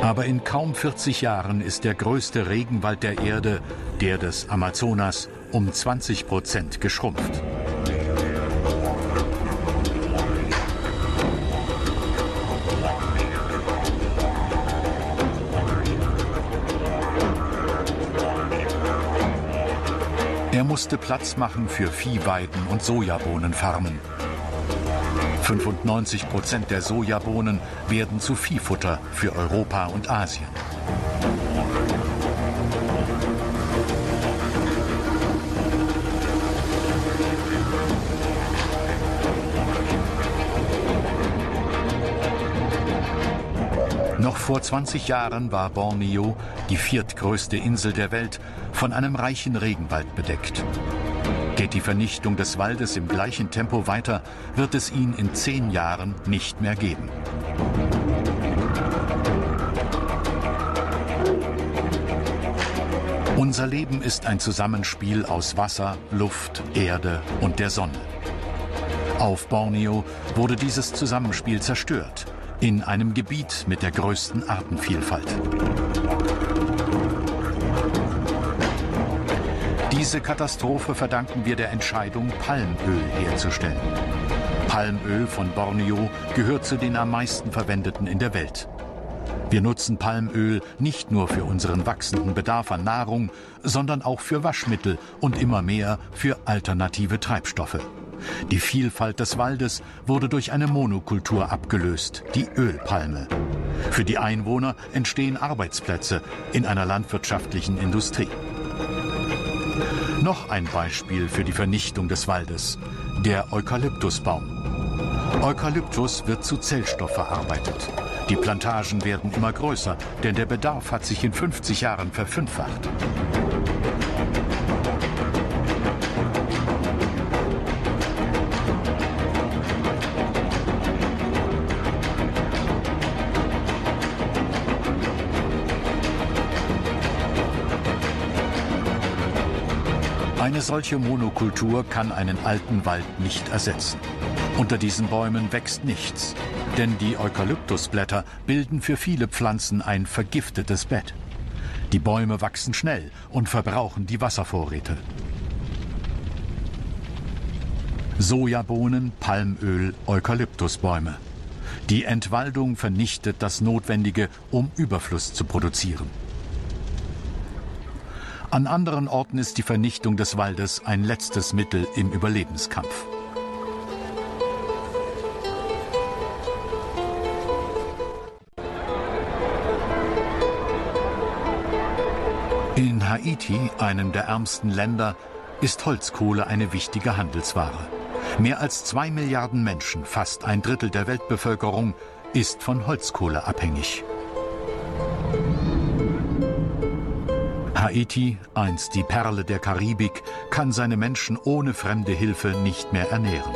Aber in kaum vierzig Jahren ist der größte Regenwald der Erde, der des Amazonas, um zwanzig Prozent geschrumpft. Er musste Platz machen für Viehweiden und Sojabohnenfarmen. fünfundneunzig Prozent der Sojabohnen werden zu Viehfutter für Europa und Asien. Noch vor zwanzig Jahren war Borneo, die viertgrößte Insel der Welt, von einem reichen Regenwald bedeckt. Geht die Vernichtung des Waldes im gleichen Tempo weiter, wird es ihn in zehn Jahren nicht mehr geben. Unser Leben ist ein Zusammenspiel aus Wasser, Luft, Erde und der Sonne. Auf Borneo wurde dieses Zusammenspiel zerstört, in einem Gebiet mit der größten Artenvielfalt. Diese Katastrophe verdanken wir der Entscheidung, Palmöl herzustellen. Palmöl von Borneo gehört zu den am meisten verwendeten in der Welt. Wir nutzen Palmöl nicht nur für unseren wachsenden Bedarf an Nahrung, sondern auch für Waschmittel und immer mehr für alternative Treibstoffe. Die Vielfalt des Waldes wurde durch eine Monokultur abgelöst, die Ölpalme. Für die Einwohner entstehen Arbeitsplätze in einer landwirtschaftlichen Industrie. Noch ein Beispiel für die Vernichtung des Waldes, der Eukalyptusbaum. Eukalyptus wird zu Zellstoff verarbeitet. Die Plantagen werden immer größer, denn der Bedarf hat sich in fünfzig Jahren verfünffacht. Eine solche Monokultur kann einen alten Wald nicht ersetzen. Unter diesen Bäumen wächst nichts, denn die Eukalyptusblätter bilden für viele Pflanzen ein vergiftetes Bett. Die Bäume wachsen schnell und verbrauchen die Wasservorräte. Sojabohnen, Palmöl, Eukalyptusbäume. Die Entwaldung vernichtet das Notwendige, um Überfluss zu produzieren. An anderen Orten ist die Vernichtung des Waldes ein letztes Mittel im Überlebenskampf. In Haiti, einem der ärmsten Länder, ist Holzkohle eine wichtige Handelsware. Mehr als zwei Milliarden Menschen, fast ein Drittel der Weltbevölkerung, ist von Holzkohle abhängig. Haiti, einst die Perle der Karibik, kann seine Menschen ohne fremde Hilfe nicht mehr ernähren.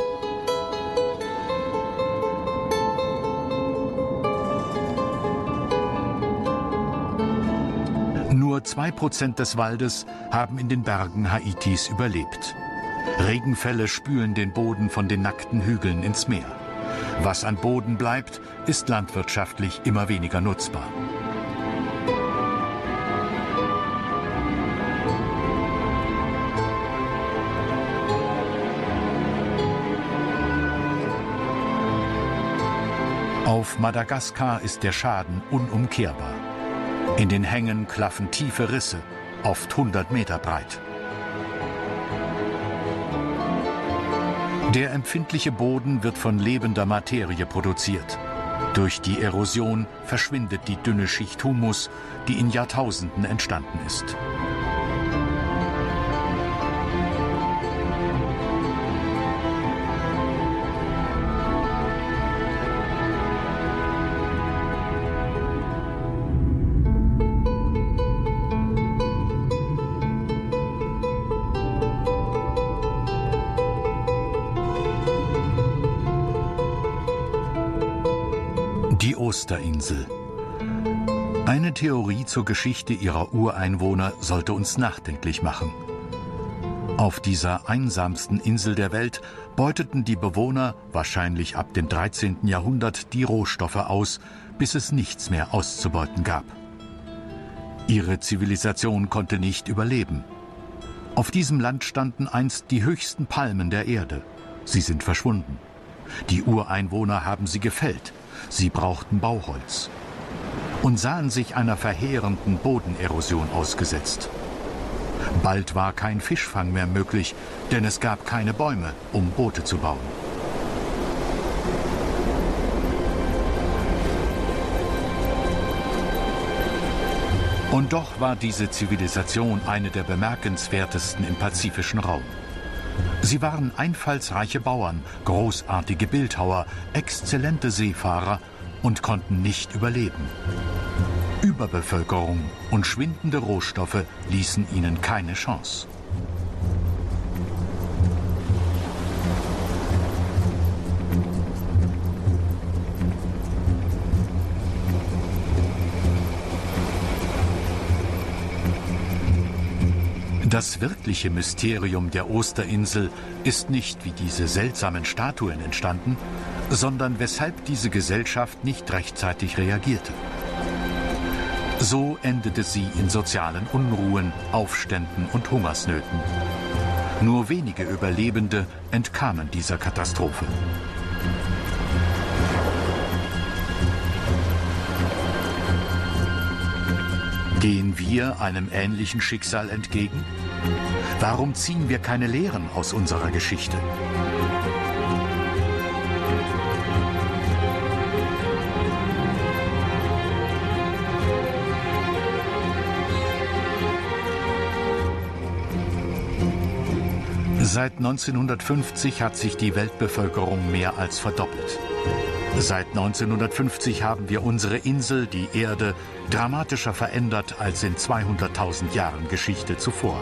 Nur zwei Prozent des Waldes haben in den Bergen Haitis überlebt. Regenfälle spülen den Boden von den nackten Hügeln ins Meer. Was an Boden bleibt, ist landwirtschaftlich immer weniger nutzbar. Auf Madagaskar ist der Schaden unumkehrbar. In den Hängen klaffen tiefe Risse, oft hundert Meter breit. Der empfindliche Boden wird von lebender Materie produziert. Durch die Erosion verschwindet die dünne Schicht Humus, die in Jahrtausenden entstanden ist. Die Osterinsel. Eine Theorie zur Geschichte ihrer Ureinwohner sollte uns nachdenklich machen. Auf dieser einsamsten Insel der Welt beuteten die Bewohner wahrscheinlich ab dem dreizehnten Jahrhundert die Rohstoffe aus, bis es nichts mehr auszubeuten gab. Ihre Zivilisation konnte nicht überleben. Auf diesem Land standen einst die höchsten Palmen der Erde. Sie sind verschwunden. Die Ureinwohner haben sie gefällt. Sie brauchten Bauholz und sahen sich einer verheerenden Bodenerosion ausgesetzt. Bald war kein Fischfang mehr möglich, denn es gab keine Bäume, um Boote zu bauen. Und doch war diese Zivilisation eine der bemerkenswertesten im pazifischen Raum. Sie waren einfallsreiche Bauern, großartige Bildhauer, exzellente Seefahrer und konnten nicht überleben. Überbevölkerung und schwindende Rohstoffe ließen ihnen keine Chance. Das wirkliche Mysterium der Osterinsel ist nicht, wie diese seltsamen Statuen entstanden, sondern weshalb diese Gesellschaft nicht rechtzeitig reagierte. So endete sie in sozialen Unruhen, Aufständen und Hungersnöten. Nur wenige Überlebende entkamen dieser Katastrophe. Gehen wir einem ähnlichen Schicksal entgegen? Warum ziehen wir keine Lehren aus unserer Geschichte? Seit neunzehnhundertfünfzig hat sich die Weltbevölkerung mehr als verdoppelt. Seit neunzehnhundertfünfzig haben wir unsere Insel, die Erde, dramatischer verändert als in zweihunderttausend Jahren Geschichte zuvor.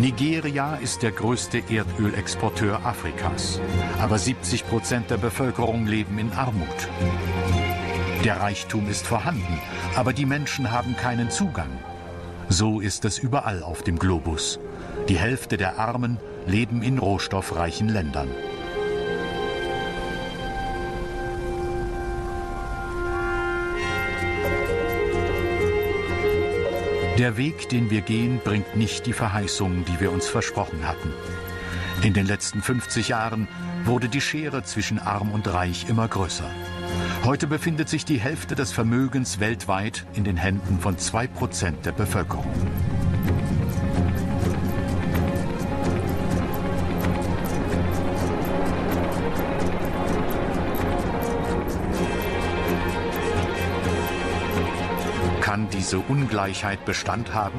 Nigeria ist der größte Erdölexporteur Afrikas, aber siebzig Prozent der Bevölkerung leben in Armut. Der Reichtum ist vorhanden, aber die Menschen haben keinen Zugang. So ist es überall auf dem Globus. Die Hälfte der Armen leben in rohstoffreichen Ländern. Der Weg, den wir gehen, bringt nicht die Verheißung, die wir uns versprochen hatten. In den letzten fünfzig Jahren wurde die Schere zwischen Arm und Reich immer größer. Heute befindet sich die Hälfte des Vermögens weltweit in den Händen von zwei Prozent der Bevölkerung. Kann diese Ungleichheit Bestand haben?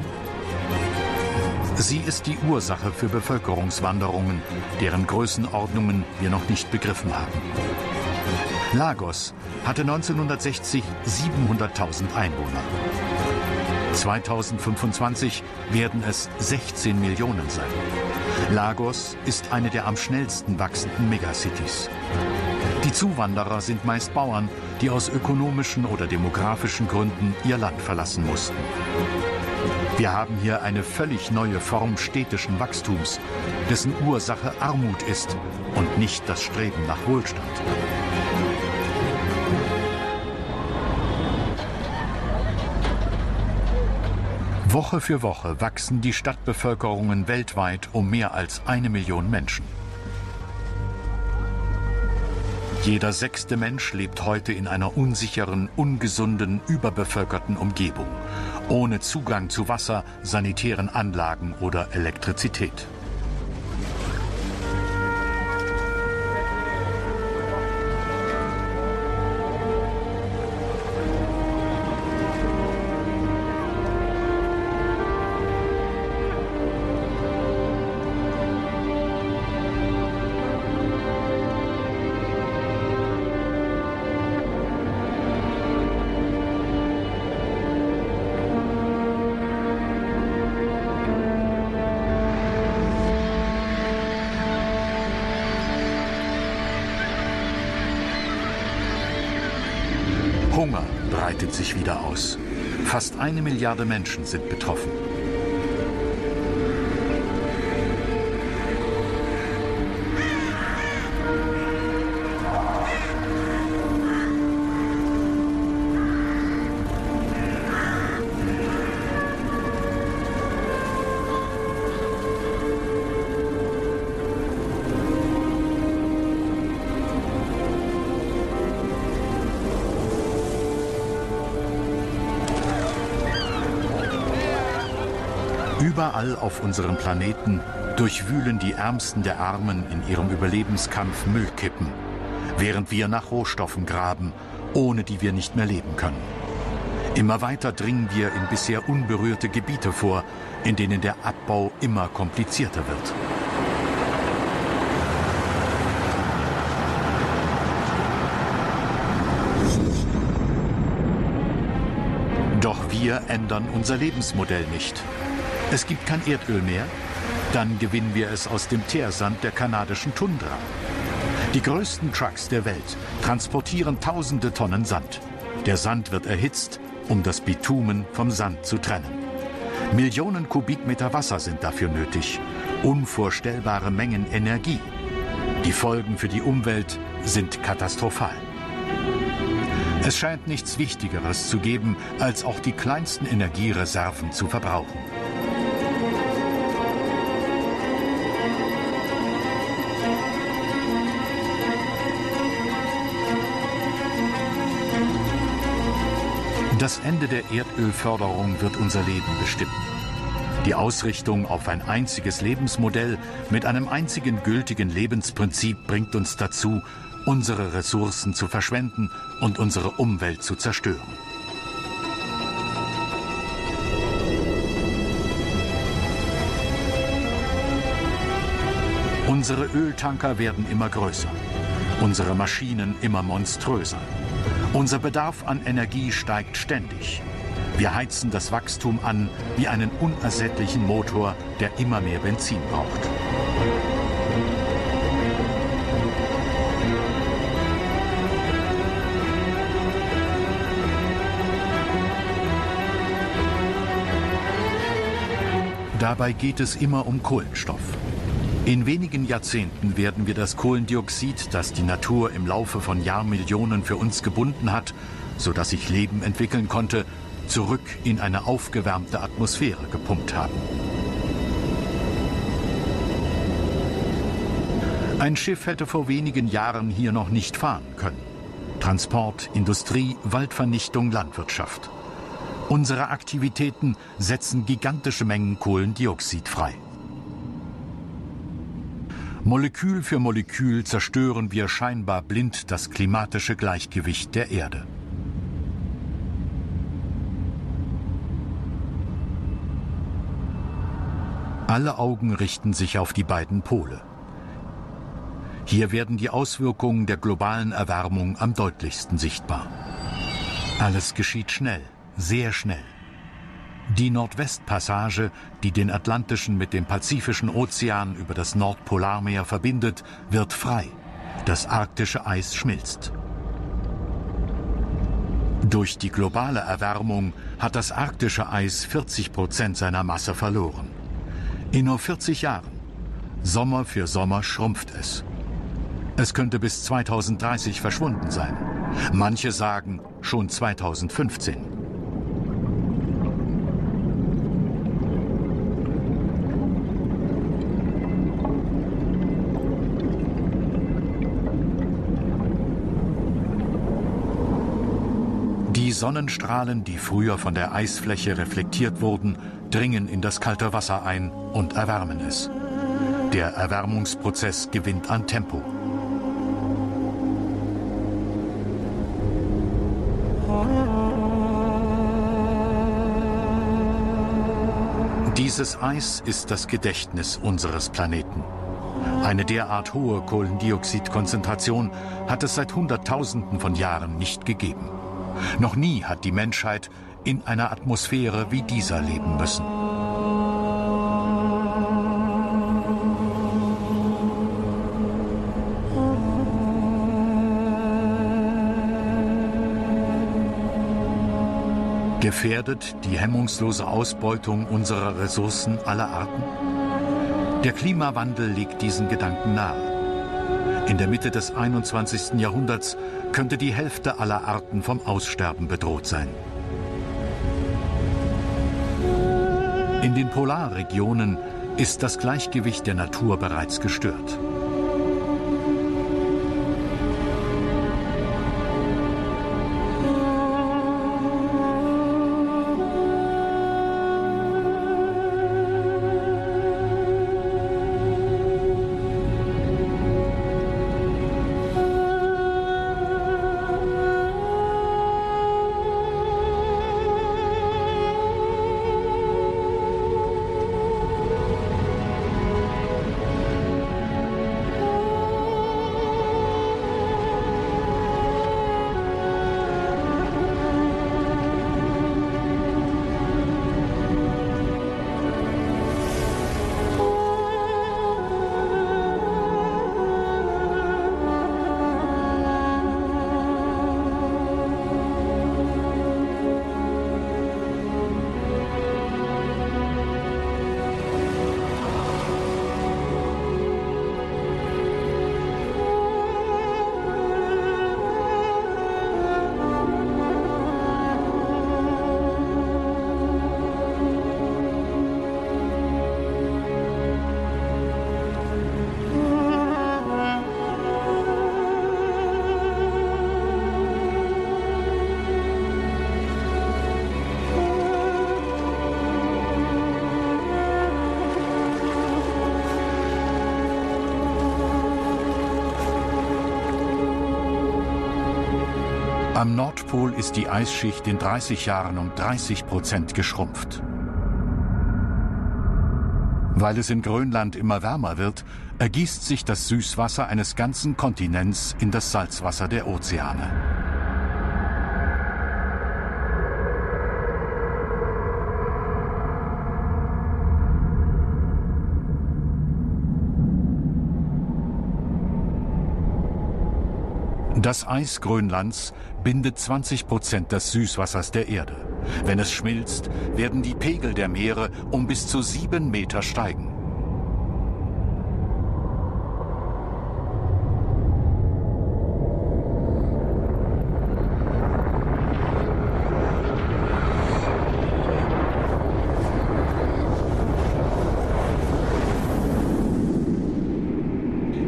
Sie ist die Ursache für Bevölkerungswanderungen, deren Größenordnungen wir noch nicht begriffen haben. Lagos hatte neunzehnhundertsechzig siebenhunderttausend Einwohner. zweitausendfünfundzwanzig werden es sechzehn Millionen sein. Lagos ist eine der am schnellsten wachsenden Megacities. Die Zuwanderer sind meist Bauern, die aus ökonomischen oder demografischen Gründen ihr Land verlassen mussten. Wir haben hier eine völlig neue Form städtischen Wachstums, dessen Ursache Armut ist und nicht das Streben nach Wohlstand. Woche für Woche wachsen die Stadtbevölkerungen weltweit um mehr als eine Million Menschen. Jeder sechste Mensch lebt heute in einer unsicheren, ungesunden, überbevölkerten Umgebung, ohne Zugang zu Wasser, sanitären Anlagen oder Elektrizität. Hunger breitet sich wieder aus. Fast eine Milliarde Menschen sind betroffen. Überall auf unserem Planeten durchwühlen die Ärmsten der Armen in ihrem Überlebenskampf Müllkippen, während wir nach Rohstoffen graben, ohne die wir nicht mehr leben können. Immer weiter dringen wir in bisher unberührte Gebiete vor, in denen der Abbau immer komplizierter wird. Doch wir ändern unser Lebensmodell nicht. Es gibt kein Erdöl mehr, dann gewinnen wir es aus dem Teersand der kanadischen Tundra. Die größten Trucks der Welt transportieren tausende Tonnen Sand. Der Sand wird erhitzt, um das Bitumen vom Sand zu trennen. Millionen Kubikmeter Wasser sind dafür nötig, unvorstellbare Mengen Energie. Die Folgen für die Umwelt sind katastrophal. Es scheint nichts Wichtigeres zu geben, als auch die kleinsten Energiereserven zu verbrauchen. Das Ende der Erdölförderung wird unser Leben bestimmen. Die Ausrichtung auf ein einziges Lebensmodell mit einem einzigen gültigen Lebensprinzip bringt uns dazu, unsere Ressourcen zu verschwenden und unsere Umwelt zu zerstören. Unsere Öltanker werden immer größer, unsere Maschinen immer monströser. Unser Bedarf an Energie steigt ständig. Wir heizen das Wachstum an wie einen unersättlichen Motor, der immer mehr Benzin braucht. Dabei geht es immer um Kohlenstoff. In wenigen Jahrzehnten werden wir das Kohlendioxid, das die Natur im Laufe von Jahrmillionen für uns gebunden hat, sodass sich Leben entwickeln konnte, zurück in eine aufgewärmte Atmosphäre gepumpt haben. Ein Schiff hätte vor wenigen Jahren hier noch nicht fahren können. Transport, Industrie, Waldvernichtung, Landwirtschaft. Unsere Aktivitäten setzen gigantische Mengen Kohlendioxid frei. Molekül für Molekül zerstören wir scheinbar blind das klimatische Gleichgewicht der Erde. Alle Augen richten sich auf die beiden Pole. Hier werden die Auswirkungen der globalen Erwärmung am deutlichsten sichtbar. Alles geschieht schnell, sehr schnell. Die Nordwestpassage, die den Atlantischen mit dem Pazifischen Ozean über das Nordpolarmeer verbindet, wird frei. Das arktische Eis schmilzt. Durch die globale Erwärmung hat das arktische Eis vierzig Prozent seiner Masse verloren. In nur vierzig Jahren, Sommer für Sommer, schrumpft es. Es könnte bis zweitausenddreißig verschwunden sein. Manche sagen schon zweitausendfünfzehn. Die Sonnenstrahlen, die früher von der Eisfläche reflektiert wurden, dringen in das kalte Wasser ein und erwärmen es. Der Erwärmungsprozess gewinnt an Tempo. Dieses Eis ist das Gedächtnis unseres Planeten. Eine derart hohe Kohlendioxidkonzentration hat es seit Hunderttausenden von Jahren nicht gegeben. Noch nie hat die Menschheit in einer Atmosphäre wie dieser leben müssen. Gefährdet die hemmungslose Ausbeutung unserer Ressourcen aller Arten? Der Klimawandel legt diesen Gedanken nahe. In der Mitte des einundzwanzigsten Jahrhunderts könnte die Hälfte aller Arten vom Aussterben bedroht sein. In den Polarregionen ist das Gleichgewicht der Natur bereits gestört. Am Nordpol ist die Eisschicht in dreißig Jahren um dreißig Prozent geschrumpft. Weil es in Grönland immer wärmer wird, ergießt sich das Süßwasser eines ganzen Kontinents in das Salzwasser der Ozeane. Das Eis Grönlands bindet zwanzig Prozent des Süßwassers der Erde. Wenn es schmilzt, werden die Pegel der Meere um bis zu sieben Meter steigen.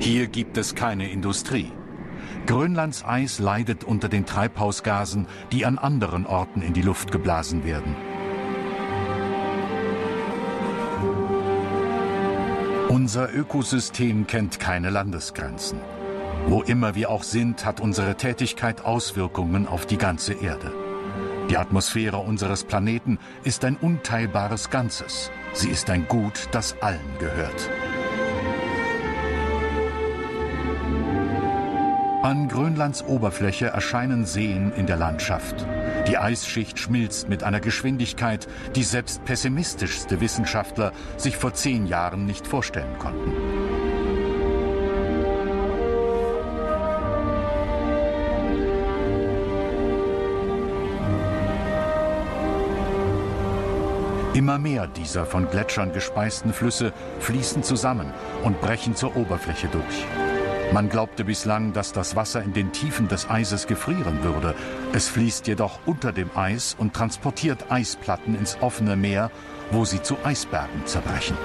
Hier gibt es keine Industrie. Grönlands Eis leidet unter den Treibhausgasen, die an anderen Orten in die Luft geblasen werden. Unser Ökosystem kennt keine Landesgrenzen. Wo immer wir auch sind, hat unsere Tätigkeit Auswirkungen auf die ganze Erde. Die Atmosphäre unseres Planeten ist ein unteilbares Ganzes. Sie ist ein Gut, das allen gehört. An Grönlands Oberfläche erscheinen Seen in der Landschaft. Die Eisschicht schmilzt mit einer Geschwindigkeit, die selbst pessimistischste Wissenschaftler sich vor zehn Jahren nicht vorstellen konnten. Immer mehr dieser von Gletschern gespeisten Flüsse fließen zusammen und brechen zur Oberfläche durch. Man glaubte bislang, dass das Wasser in den Tiefen des Eises gefrieren würde. Es fließt jedoch unter dem Eis und transportiert Eisplatten ins offene Meer, wo sie zu Eisbergen zerbrechen.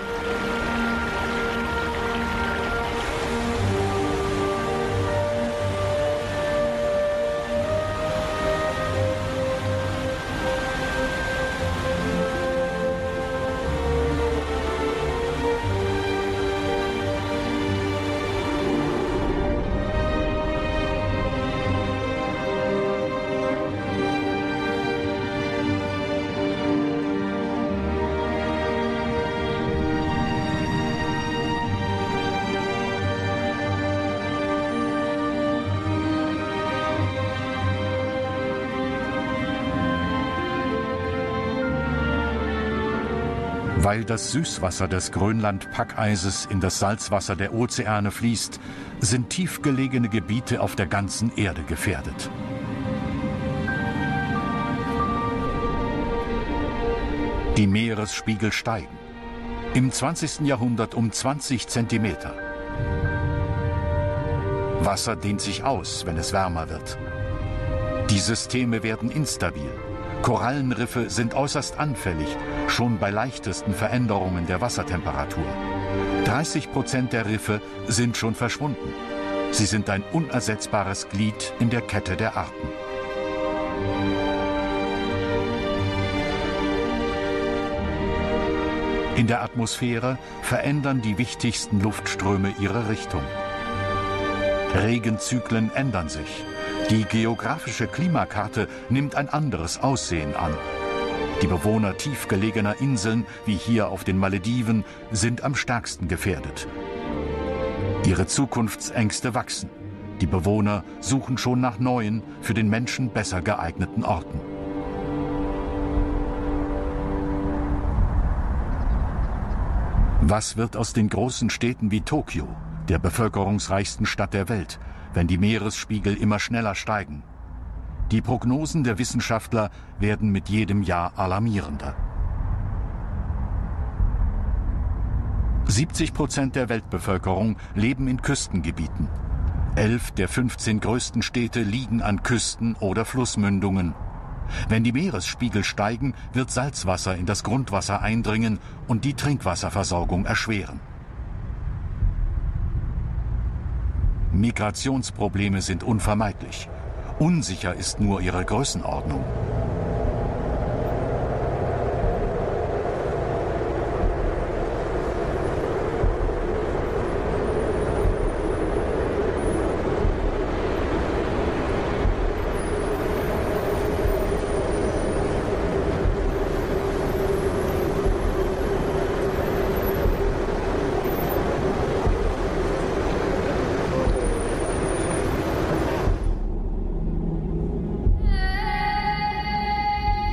Weil das Süßwasser des Grönland-Packeises in das Salzwasser der Ozeane fließt, sind tiefgelegene Gebiete auf der ganzen Erde gefährdet. Die Meeresspiegel steigen. Im zwanzigsten Jahrhundert um zwanzig Zentimeter. Wasser dehnt sich aus, wenn es wärmer wird. Die Systeme werden instabil. Korallenriffe sind äußerst anfällig, schon bei leichtesten Veränderungen der Wassertemperatur. dreißig Prozent der Riffe sind schon verschwunden. Sie sind ein unersetzbares Glied in der Kette der Arten. In der Atmosphäre verändern die wichtigsten Luftströme ihre Richtung. Regenzyklen ändern sich. Die geografische Klimakarte nimmt ein anderes Aussehen an. Die Bewohner tiefgelegener Inseln, wie hier auf den Malediven, sind am stärksten gefährdet. Ihre Zukunftsängste wachsen. Die Bewohner suchen schon nach neuen, für den Menschen besser geeigneten Orten. Was wird aus den großen Städten wie Tokio, der bevölkerungsreichsten Stadt der Welt, wenn die Meeresspiegel immer schneller steigen? Die Prognosen der Wissenschaftler werden mit jedem Jahr alarmierender. siebzig Prozent der Weltbevölkerung leben in Küstengebieten. Elf der fünfzehn größten Städte liegen an Küsten oder Flussmündungen. Wenn die Meeresspiegel steigen, wird Salzwasser in das Grundwasser eindringen und die Trinkwasserversorgung erschweren. Migrationsprobleme sind unvermeidlich. Unsicher ist nur ihre Größenordnung.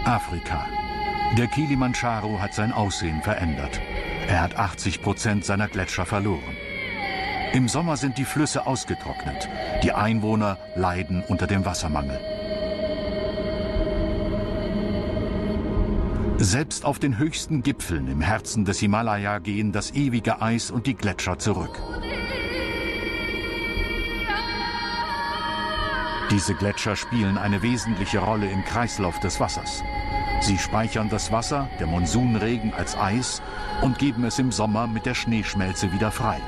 Afrika. Der Kilimandscharo hat sein Aussehen verändert. Er hat achtzig Prozent seiner Gletscher verloren. Im Sommer sind die Flüsse ausgetrocknet. Die Einwohner leiden unter dem Wassermangel. Selbst auf den höchsten Gipfeln im Herzen des Himalaya gehen das ewige Eis und die Gletscher zurück. Diese Gletscher spielen eine wesentliche Rolle im Kreislauf des Wassers. Sie speichern das Wasser, der Monsunregen, als Eis und geben es im Sommer mit der Schneeschmelze wieder frei.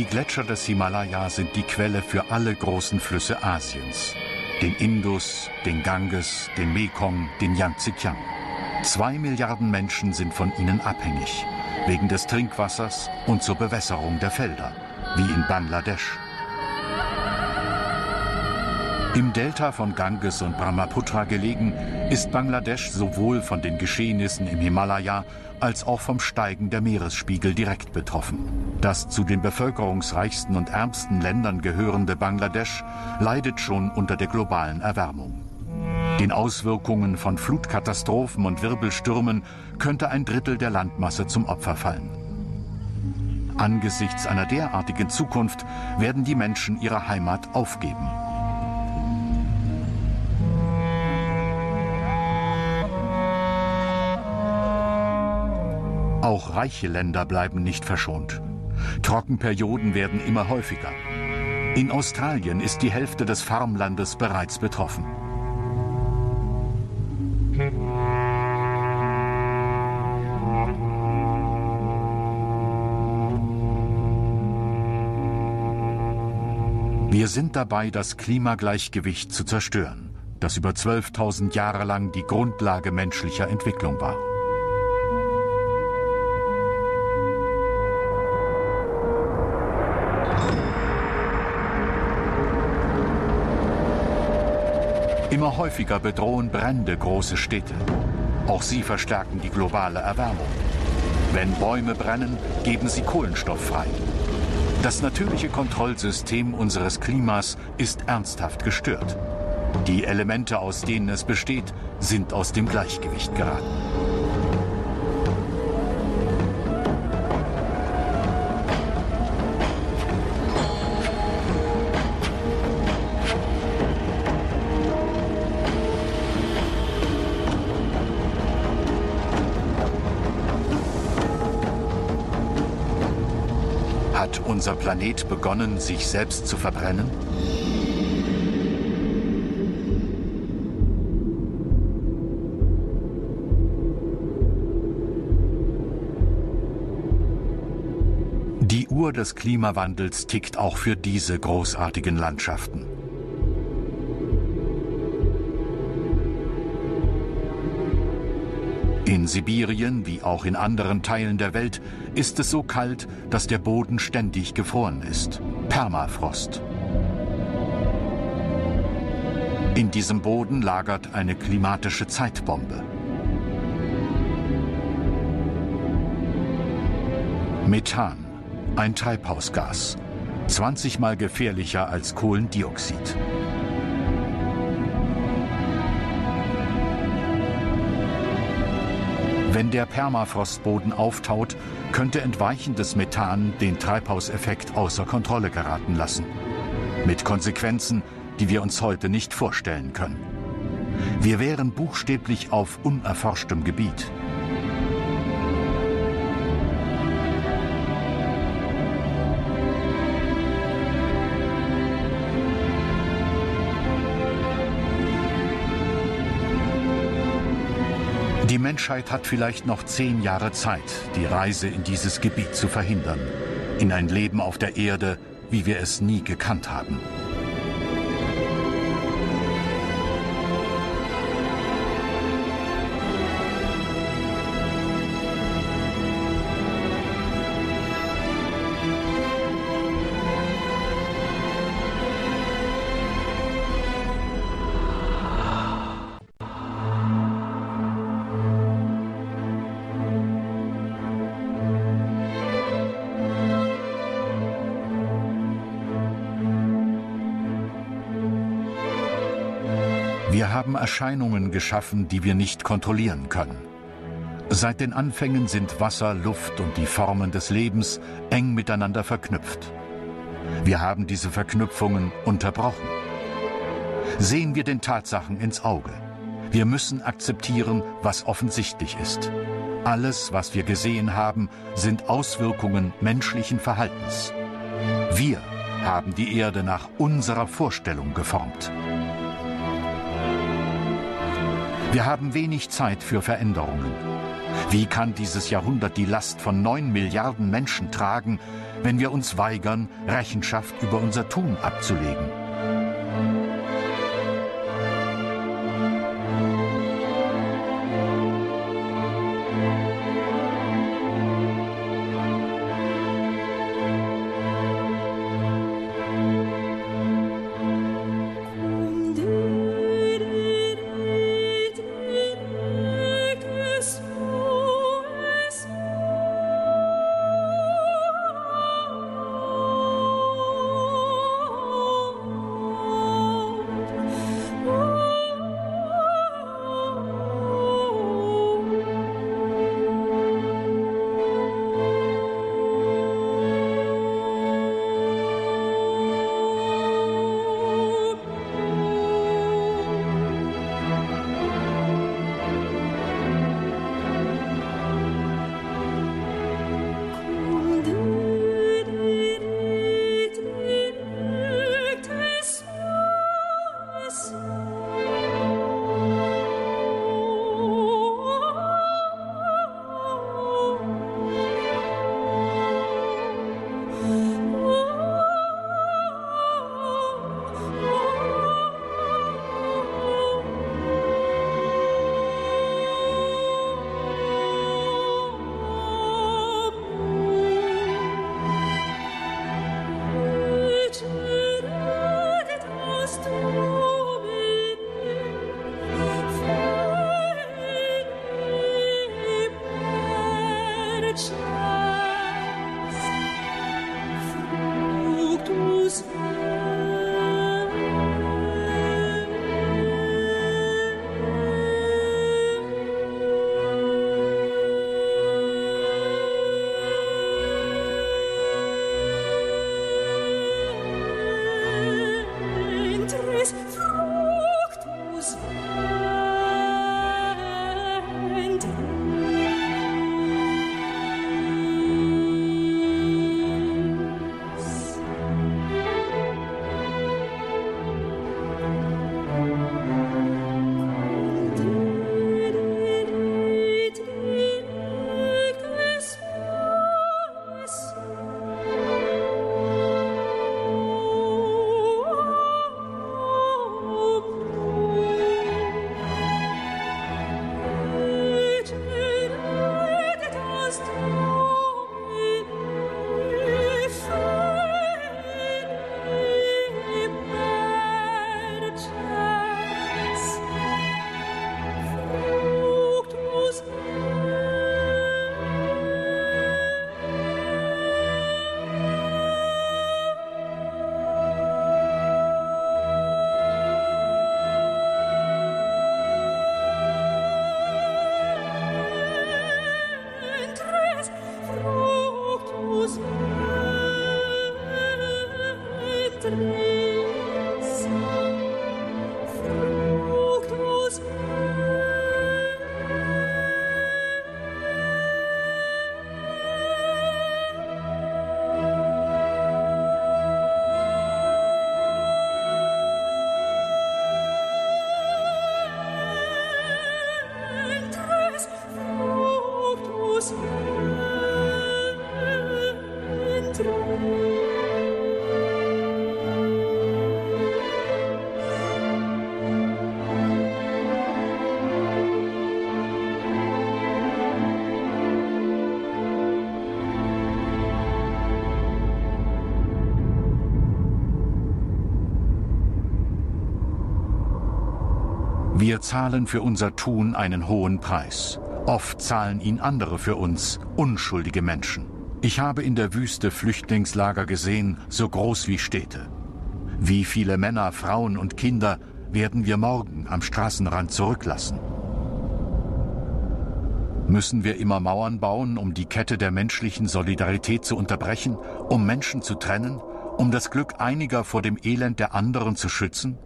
Die Gletscher des Himalaya sind die Quelle für alle großen Flüsse Asiens. Den Indus, den Ganges, den Mekong, den Jangtsekiang. Zwei Milliarden Menschen sind von ihnen abhängig, wegen des Trinkwassers und zur Bewässerung der Felder, wie in Bangladesch. Im Delta von Ganges und Brahmaputra gelegen, ist Bangladesch sowohl von den Geschehnissen im Himalaya als auch vom Steigen der Meeresspiegel direkt betroffen. Das zu den bevölkerungsreichsten und ärmsten Ländern gehörende Bangladesch leidet schon unter der globalen Erwärmung. Den Auswirkungen von Flutkatastrophen und Wirbelstürmen könnte ein Drittel der Landmasse zum Opfer fallen. Angesichts einer derartigen Zukunft werden die Menschen ihre Heimat aufgeben. Auch reiche Länder bleiben nicht verschont. Trockenperioden werden immer häufiger. In Australien ist die Hälfte des Farmlandes bereits betroffen. Wir sind dabei, das Klimagleichgewicht zu zerstören, das über zwölftausend Jahre lang die Grundlage menschlicher Entwicklung war. Immer häufiger bedrohen Brände große Städte. Auch sie verstärken die globale Erwärmung. Wenn Bäume brennen, geben sie Kohlenstoff frei. Das natürliche Kontrollsystem unseres Klimas ist ernsthaft gestört. Die Elemente, aus denen es besteht, sind aus dem Gleichgewicht geraten. Unser Planet begonnen, sich selbst zu verbrennen? Die Uhr des Klimawandels tickt auch für diese großartigen Landschaften. In Sibirien, wie auch in anderen Teilen der Welt, ist es so kalt, dass der Boden ständig gefroren ist. Permafrost. In diesem Boden lagert eine klimatische Zeitbombe. Methan, ein Treibhausgas, zwanzig Mal gefährlicher als Kohlendioxid. Wenn der Permafrostboden auftaut, könnte entweichendes Methan den Treibhauseffekt außer Kontrolle geraten lassen. Mit Konsequenzen, die wir uns heute nicht vorstellen können. Wir wären buchstäblich auf unerforschtem Gebiet. Die Menschheit hat vielleicht noch zehn Jahre Zeit, die Reise in dieses Gebiet zu verhindern. In ein Leben auf der Erde, wie wir es nie gekannt haben. Wir haben Erscheinungen geschaffen, die wir nicht kontrollieren können. Seit den Anfängen sind Wasser, Luft und die Formen des Lebens eng miteinander verknüpft. Wir haben diese Verknüpfungen unterbrochen. Sehen wir den Tatsachen ins Auge. Wir müssen akzeptieren, was offensichtlich ist. Alles, was wir gesehen haben, sind Auswirkungen menschlichen Verhaltens. Wir haben die Erde nach unserer Vorstellung geformt. Wir haben wenig Zeit für Veränderungen. Wie kann dieses Jahrhundert die Last von neun Milliarden Menschen tragen, wenn wir uns weigern, Rechenschaft über unser Tun abzulegen? Wir zahlen für unser Tun einen hohen Preis. Oft zahlen ihn andere für uns, unschuldige Menschen. Ich habe in der Wüste Flüchtlingslager gesehen, so groß wie Städte. Wie viele Männer, Frauen und Kinder werden wir morgen am Straßenrand zurücklassen? Müssen wir immer Mauern bauen, um die Kette der menschlichen Solidarität zu unterbrechen, um Menschen zu trennen, um das Glück einiger vor dem Elend der anderen zu schützen?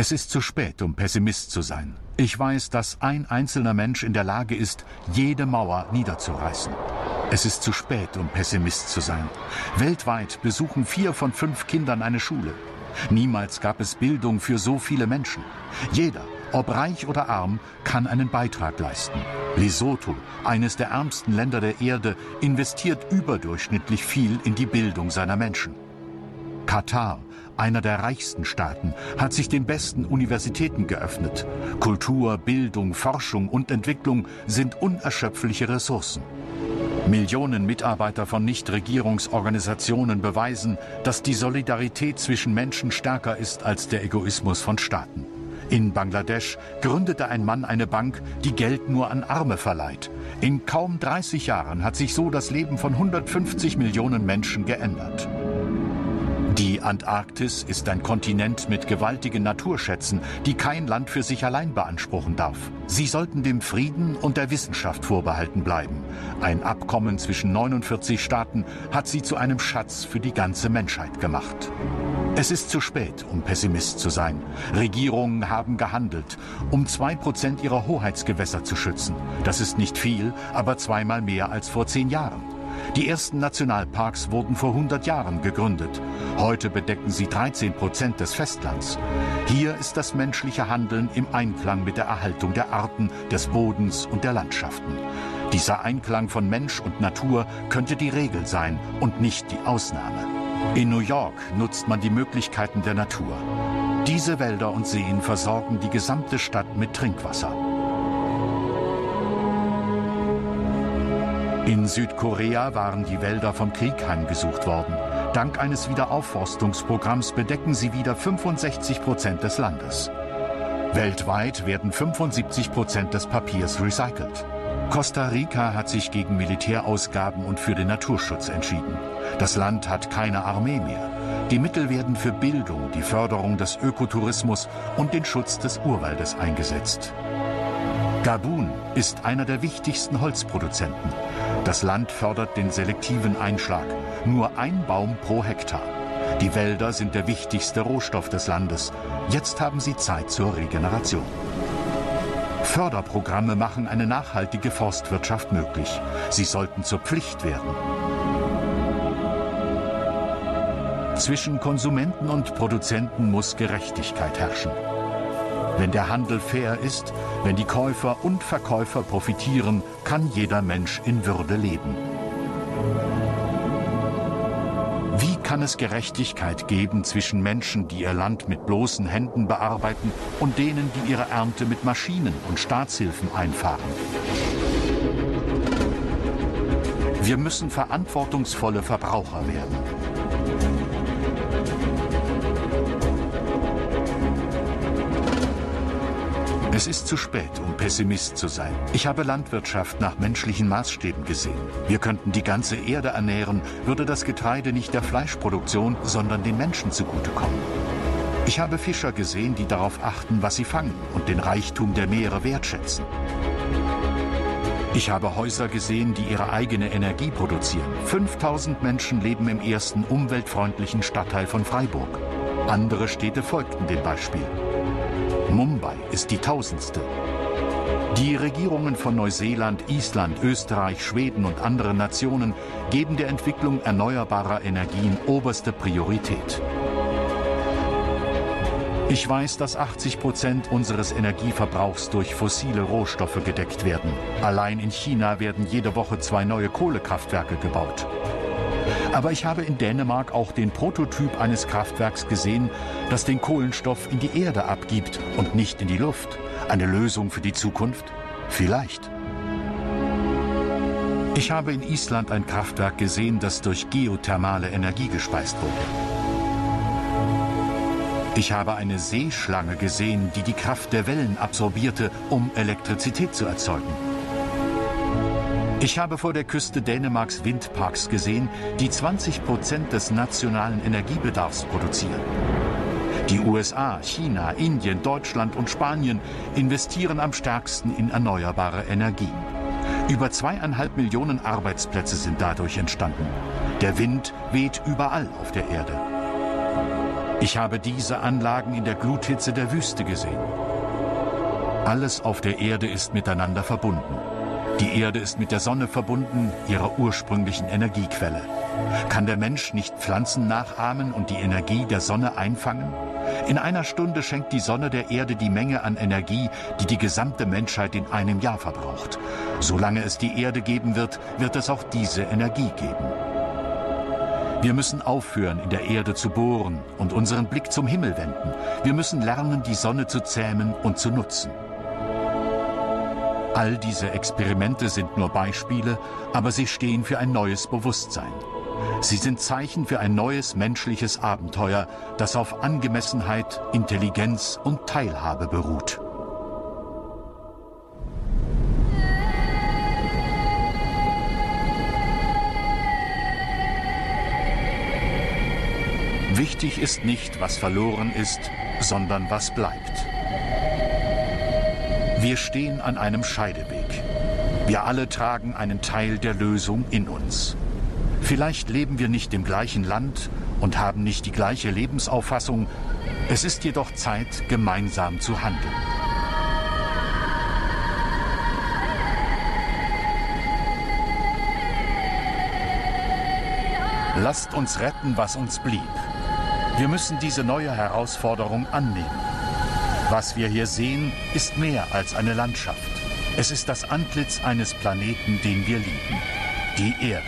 Es ist zu spät, um Pessimist zu sein. Ich weiß, dass ein einzelner Mensch in der Lage ist, jede Mauer niederzureißen. Es ist zu spät, um Pessimist zu sein. Weltweit besuchen vier von fünf Kindern eine Schule. Niemals gab es Bildung für so viele Menschen. Jeder, ob reich oder arm, kann einen Beitrag leisten. Lesotho, eines der ärmsten Länder der Erde, investiert überdurchschnittlich viel in die Bildung seiner Menschen. Katar, einer der reichsten Staaten, hat sich den besten Universitäten geöffnet. Kultur, Bildung, Forschung und Entwicklung sind unerschöpfliche Ressourcen. Millionen Mitarbeiter von Nichtregierungsorganisationen beweisen, dass die Solidarität zwischen Menschen stärker ist als der Egoismus von Staaten. In Bangladesch gründete ein Mann eine Bank, die Geld nur an Arme verleiht. In kaum dreißig Jahren hat sich so das Leben von hundertfünfzig Millionen Menschen geändert. Die Antarktis ist ein Kontinent mit gewaltigen Naturschätzen, die kein Land für sich allein beanspruchen darf. Sie sollten dem Frieden und der Wissenschaft vorbehalten bleiben. Ein Abkommen zwischen neunundvierzig Staaten hat sie zu einem Schatz für die ganze Menschheit gemacht. Es ist zu spät, um Pessimist zu sein. Regierungen haben gehandelt, um zwei Prozent ihrer Hoheitsgewässer zu schützen. Das ist nicht viel, aber zweimal mehr als vor zehn Jahren. Die ersten Nationalparks wurden vor hundert Jahren gegründet. Heute bedecken sie dreizehn Prozent des Festlands. Hier ist das menschliche Handeln im Einklang mit der Erhaltung der Arten, des Bodens und der Landschaften. Dieser Einklang von Mensch und Natur könnte die Regel sein und nicht die Ausnahme. In New York nutzt man die Möglichkeiten der Natur. Diese Wälder und Seen versorgen die gesamte Stadt mit Trinkwasser. In Südkorea waren die Wälder vom Krieg heimgesucht worden. Dank eines Wiederaufforstungsprogramms bedecken sie wieder fünfundsechzig Prozent des Landes. Weltweit werden fünfundsiebzig Prozent des Papiers recycelt. Costa Rica hat sich gegen Militärausgaben und für den Naturschutz entschieden. Das Land hat keine Armee mehr. Die Mittel werden für Bildung, die Förderung des Ökotourismus und den Schutz des Urwaldes eingesetzt. Gabun ist einer der wichtigsten Holzproduzenten. Das Land fördert den selektiven Einschlag. Nur ein Baum pro Hektar. Die Wälder sind der wichtigste Rohstoff des Landes. Jetzt haben sie Zeit zur Regeneration. Förderprogramme machen eine nachhaltige Forstwirtschaft möglich. Sie sollten zur Pflicht werden. Zwischen Konsumenten und Produzenten muss Gerechtigkeit herrschen. Wenn der Handel fair ist, wenn die Käufer und Verkäufer profitieren, kann jeder Mensch in Würde leben. Wie kann es Gerechtigkeit geben zwischen Menschen, die ihr Land mit bloßen Händen bearbeiten, und denen, die ihre Ernte mit Maschinen und Staatshilfen einfahren? Wir müssen verantwortungsvolle Verbraucher werden. Es ist zu spät, um Pessimist zu sein. Ich habe Landwirtschaft nach menschlichen Maßstäben gesehen. Wir könnten die ganze Erde ernähren, würde das Getreide nicht der Fleischproduktion, sondern den Menschen zugutekommen. Ich habe Fischer gesehen, die darauf achten, was sie fangen und den Reichtum der Meere wertschätzen. Ich habe Häuser gesehen, die ihre eigene Energie produzieren. fünftausend Menschen leben im ersten umweltfreundlichen Stadtteil von Freiburg. Andere Städte folgten dem Beispiel. Mumbai ist die tausendste. Die Regierungen von Neuseeland, Island, Österreich, Schweden und anderen Nationen geben der Entwicklung erneuerbarer Energien oberste Priorität. Ich weiß, dass achtzig Prozent unseres Energieverbrauchs durch fossile Rohstoffe gedeckt werden. Allein in China werden jede Woche zwei neue Kohlekraftwerke gebaut. Aber ich habe in Dänemark auch den Prototyp eines Kraftwerks gesehen, das den Kohlenstoff in die Erde abgibt und nicht in die Luft. Eine Lösung für die Zukunft? Vielleicht. Ich habe in Island ein Kraftwerk gesehen, das durch geothermale Energie gespeist wurde. Ich habe eine Seeschlange gesehen, die die Kraft der Wellen absorbierte, um Elektrizität zu erzeugen. Ich habe vor der Küste Dänemarks Windparks gesehen, die zwanzig Prozent des nationalen Energiebedarfs produzieren. Die U S A, China, Indien, Deutschland und Spanien investieren am stärksten in erneuerbare Energien. Über zweieinhalb Millionen Arbeitsplätze sind dadurch entstanden. Der Wind weht überall auf der Erde. Ich habe diese Anlagen in der Gluthitze der Wüste gesehen. Alles auf der Erde ist miteinander verbunden. Die Erde ist mit der Sonne verbunden, ihrer ursprünglichen Energiequelle. Kann der Mensch nicht Pflanzen nachahmen und die Energie der Sonne einfangen? In einer Stunde schenkt die Sonne der Erde die Menge an Energie, die die gesamte Menschheit in einem Jahr verbraucht. Solange es die Erde geben wird, wird es auch diese Energie geben. Wir müssen aufhören, in der Erde zu bohren und unseren Blick zum Himmel wenden. Wir müssen lernen, die Sonne zu zähmen und zu nutzen. All diese Experimente sind nur Beispiele, aber sie stehen für ein neues Bewusstsein. Sie sind Zeichen für ein neues menschliches Abenteuer, das auf Angemessenheit, Intelligenz und Teilhabe beruht. Wichtig ist nicht, was verloren ist, sondern was bleibt. Wir stehen an einem Scheideweg. Wir alle tragen einen Teil der Lösung in uns. Vielleicht leben wir nicht im gleichen Land und haben nicht die gleiche Lebensauffassung. Es ist jedoch Zeit, gemeinsam zu handeln. Lasst uns retten, was uns blieb. Wir müssen diese neue Herausforderung annehmen. Was wir hier sehen, ist mehr als eine Landschaft. Es ist das Antlitz eines Planeten, den wir lieben, die Erde.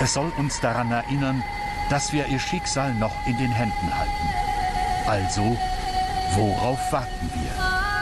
Es soll uns daran erinnern, dass wir ihr Schicksal noch in den Händen halten. Also, worauf warten wir?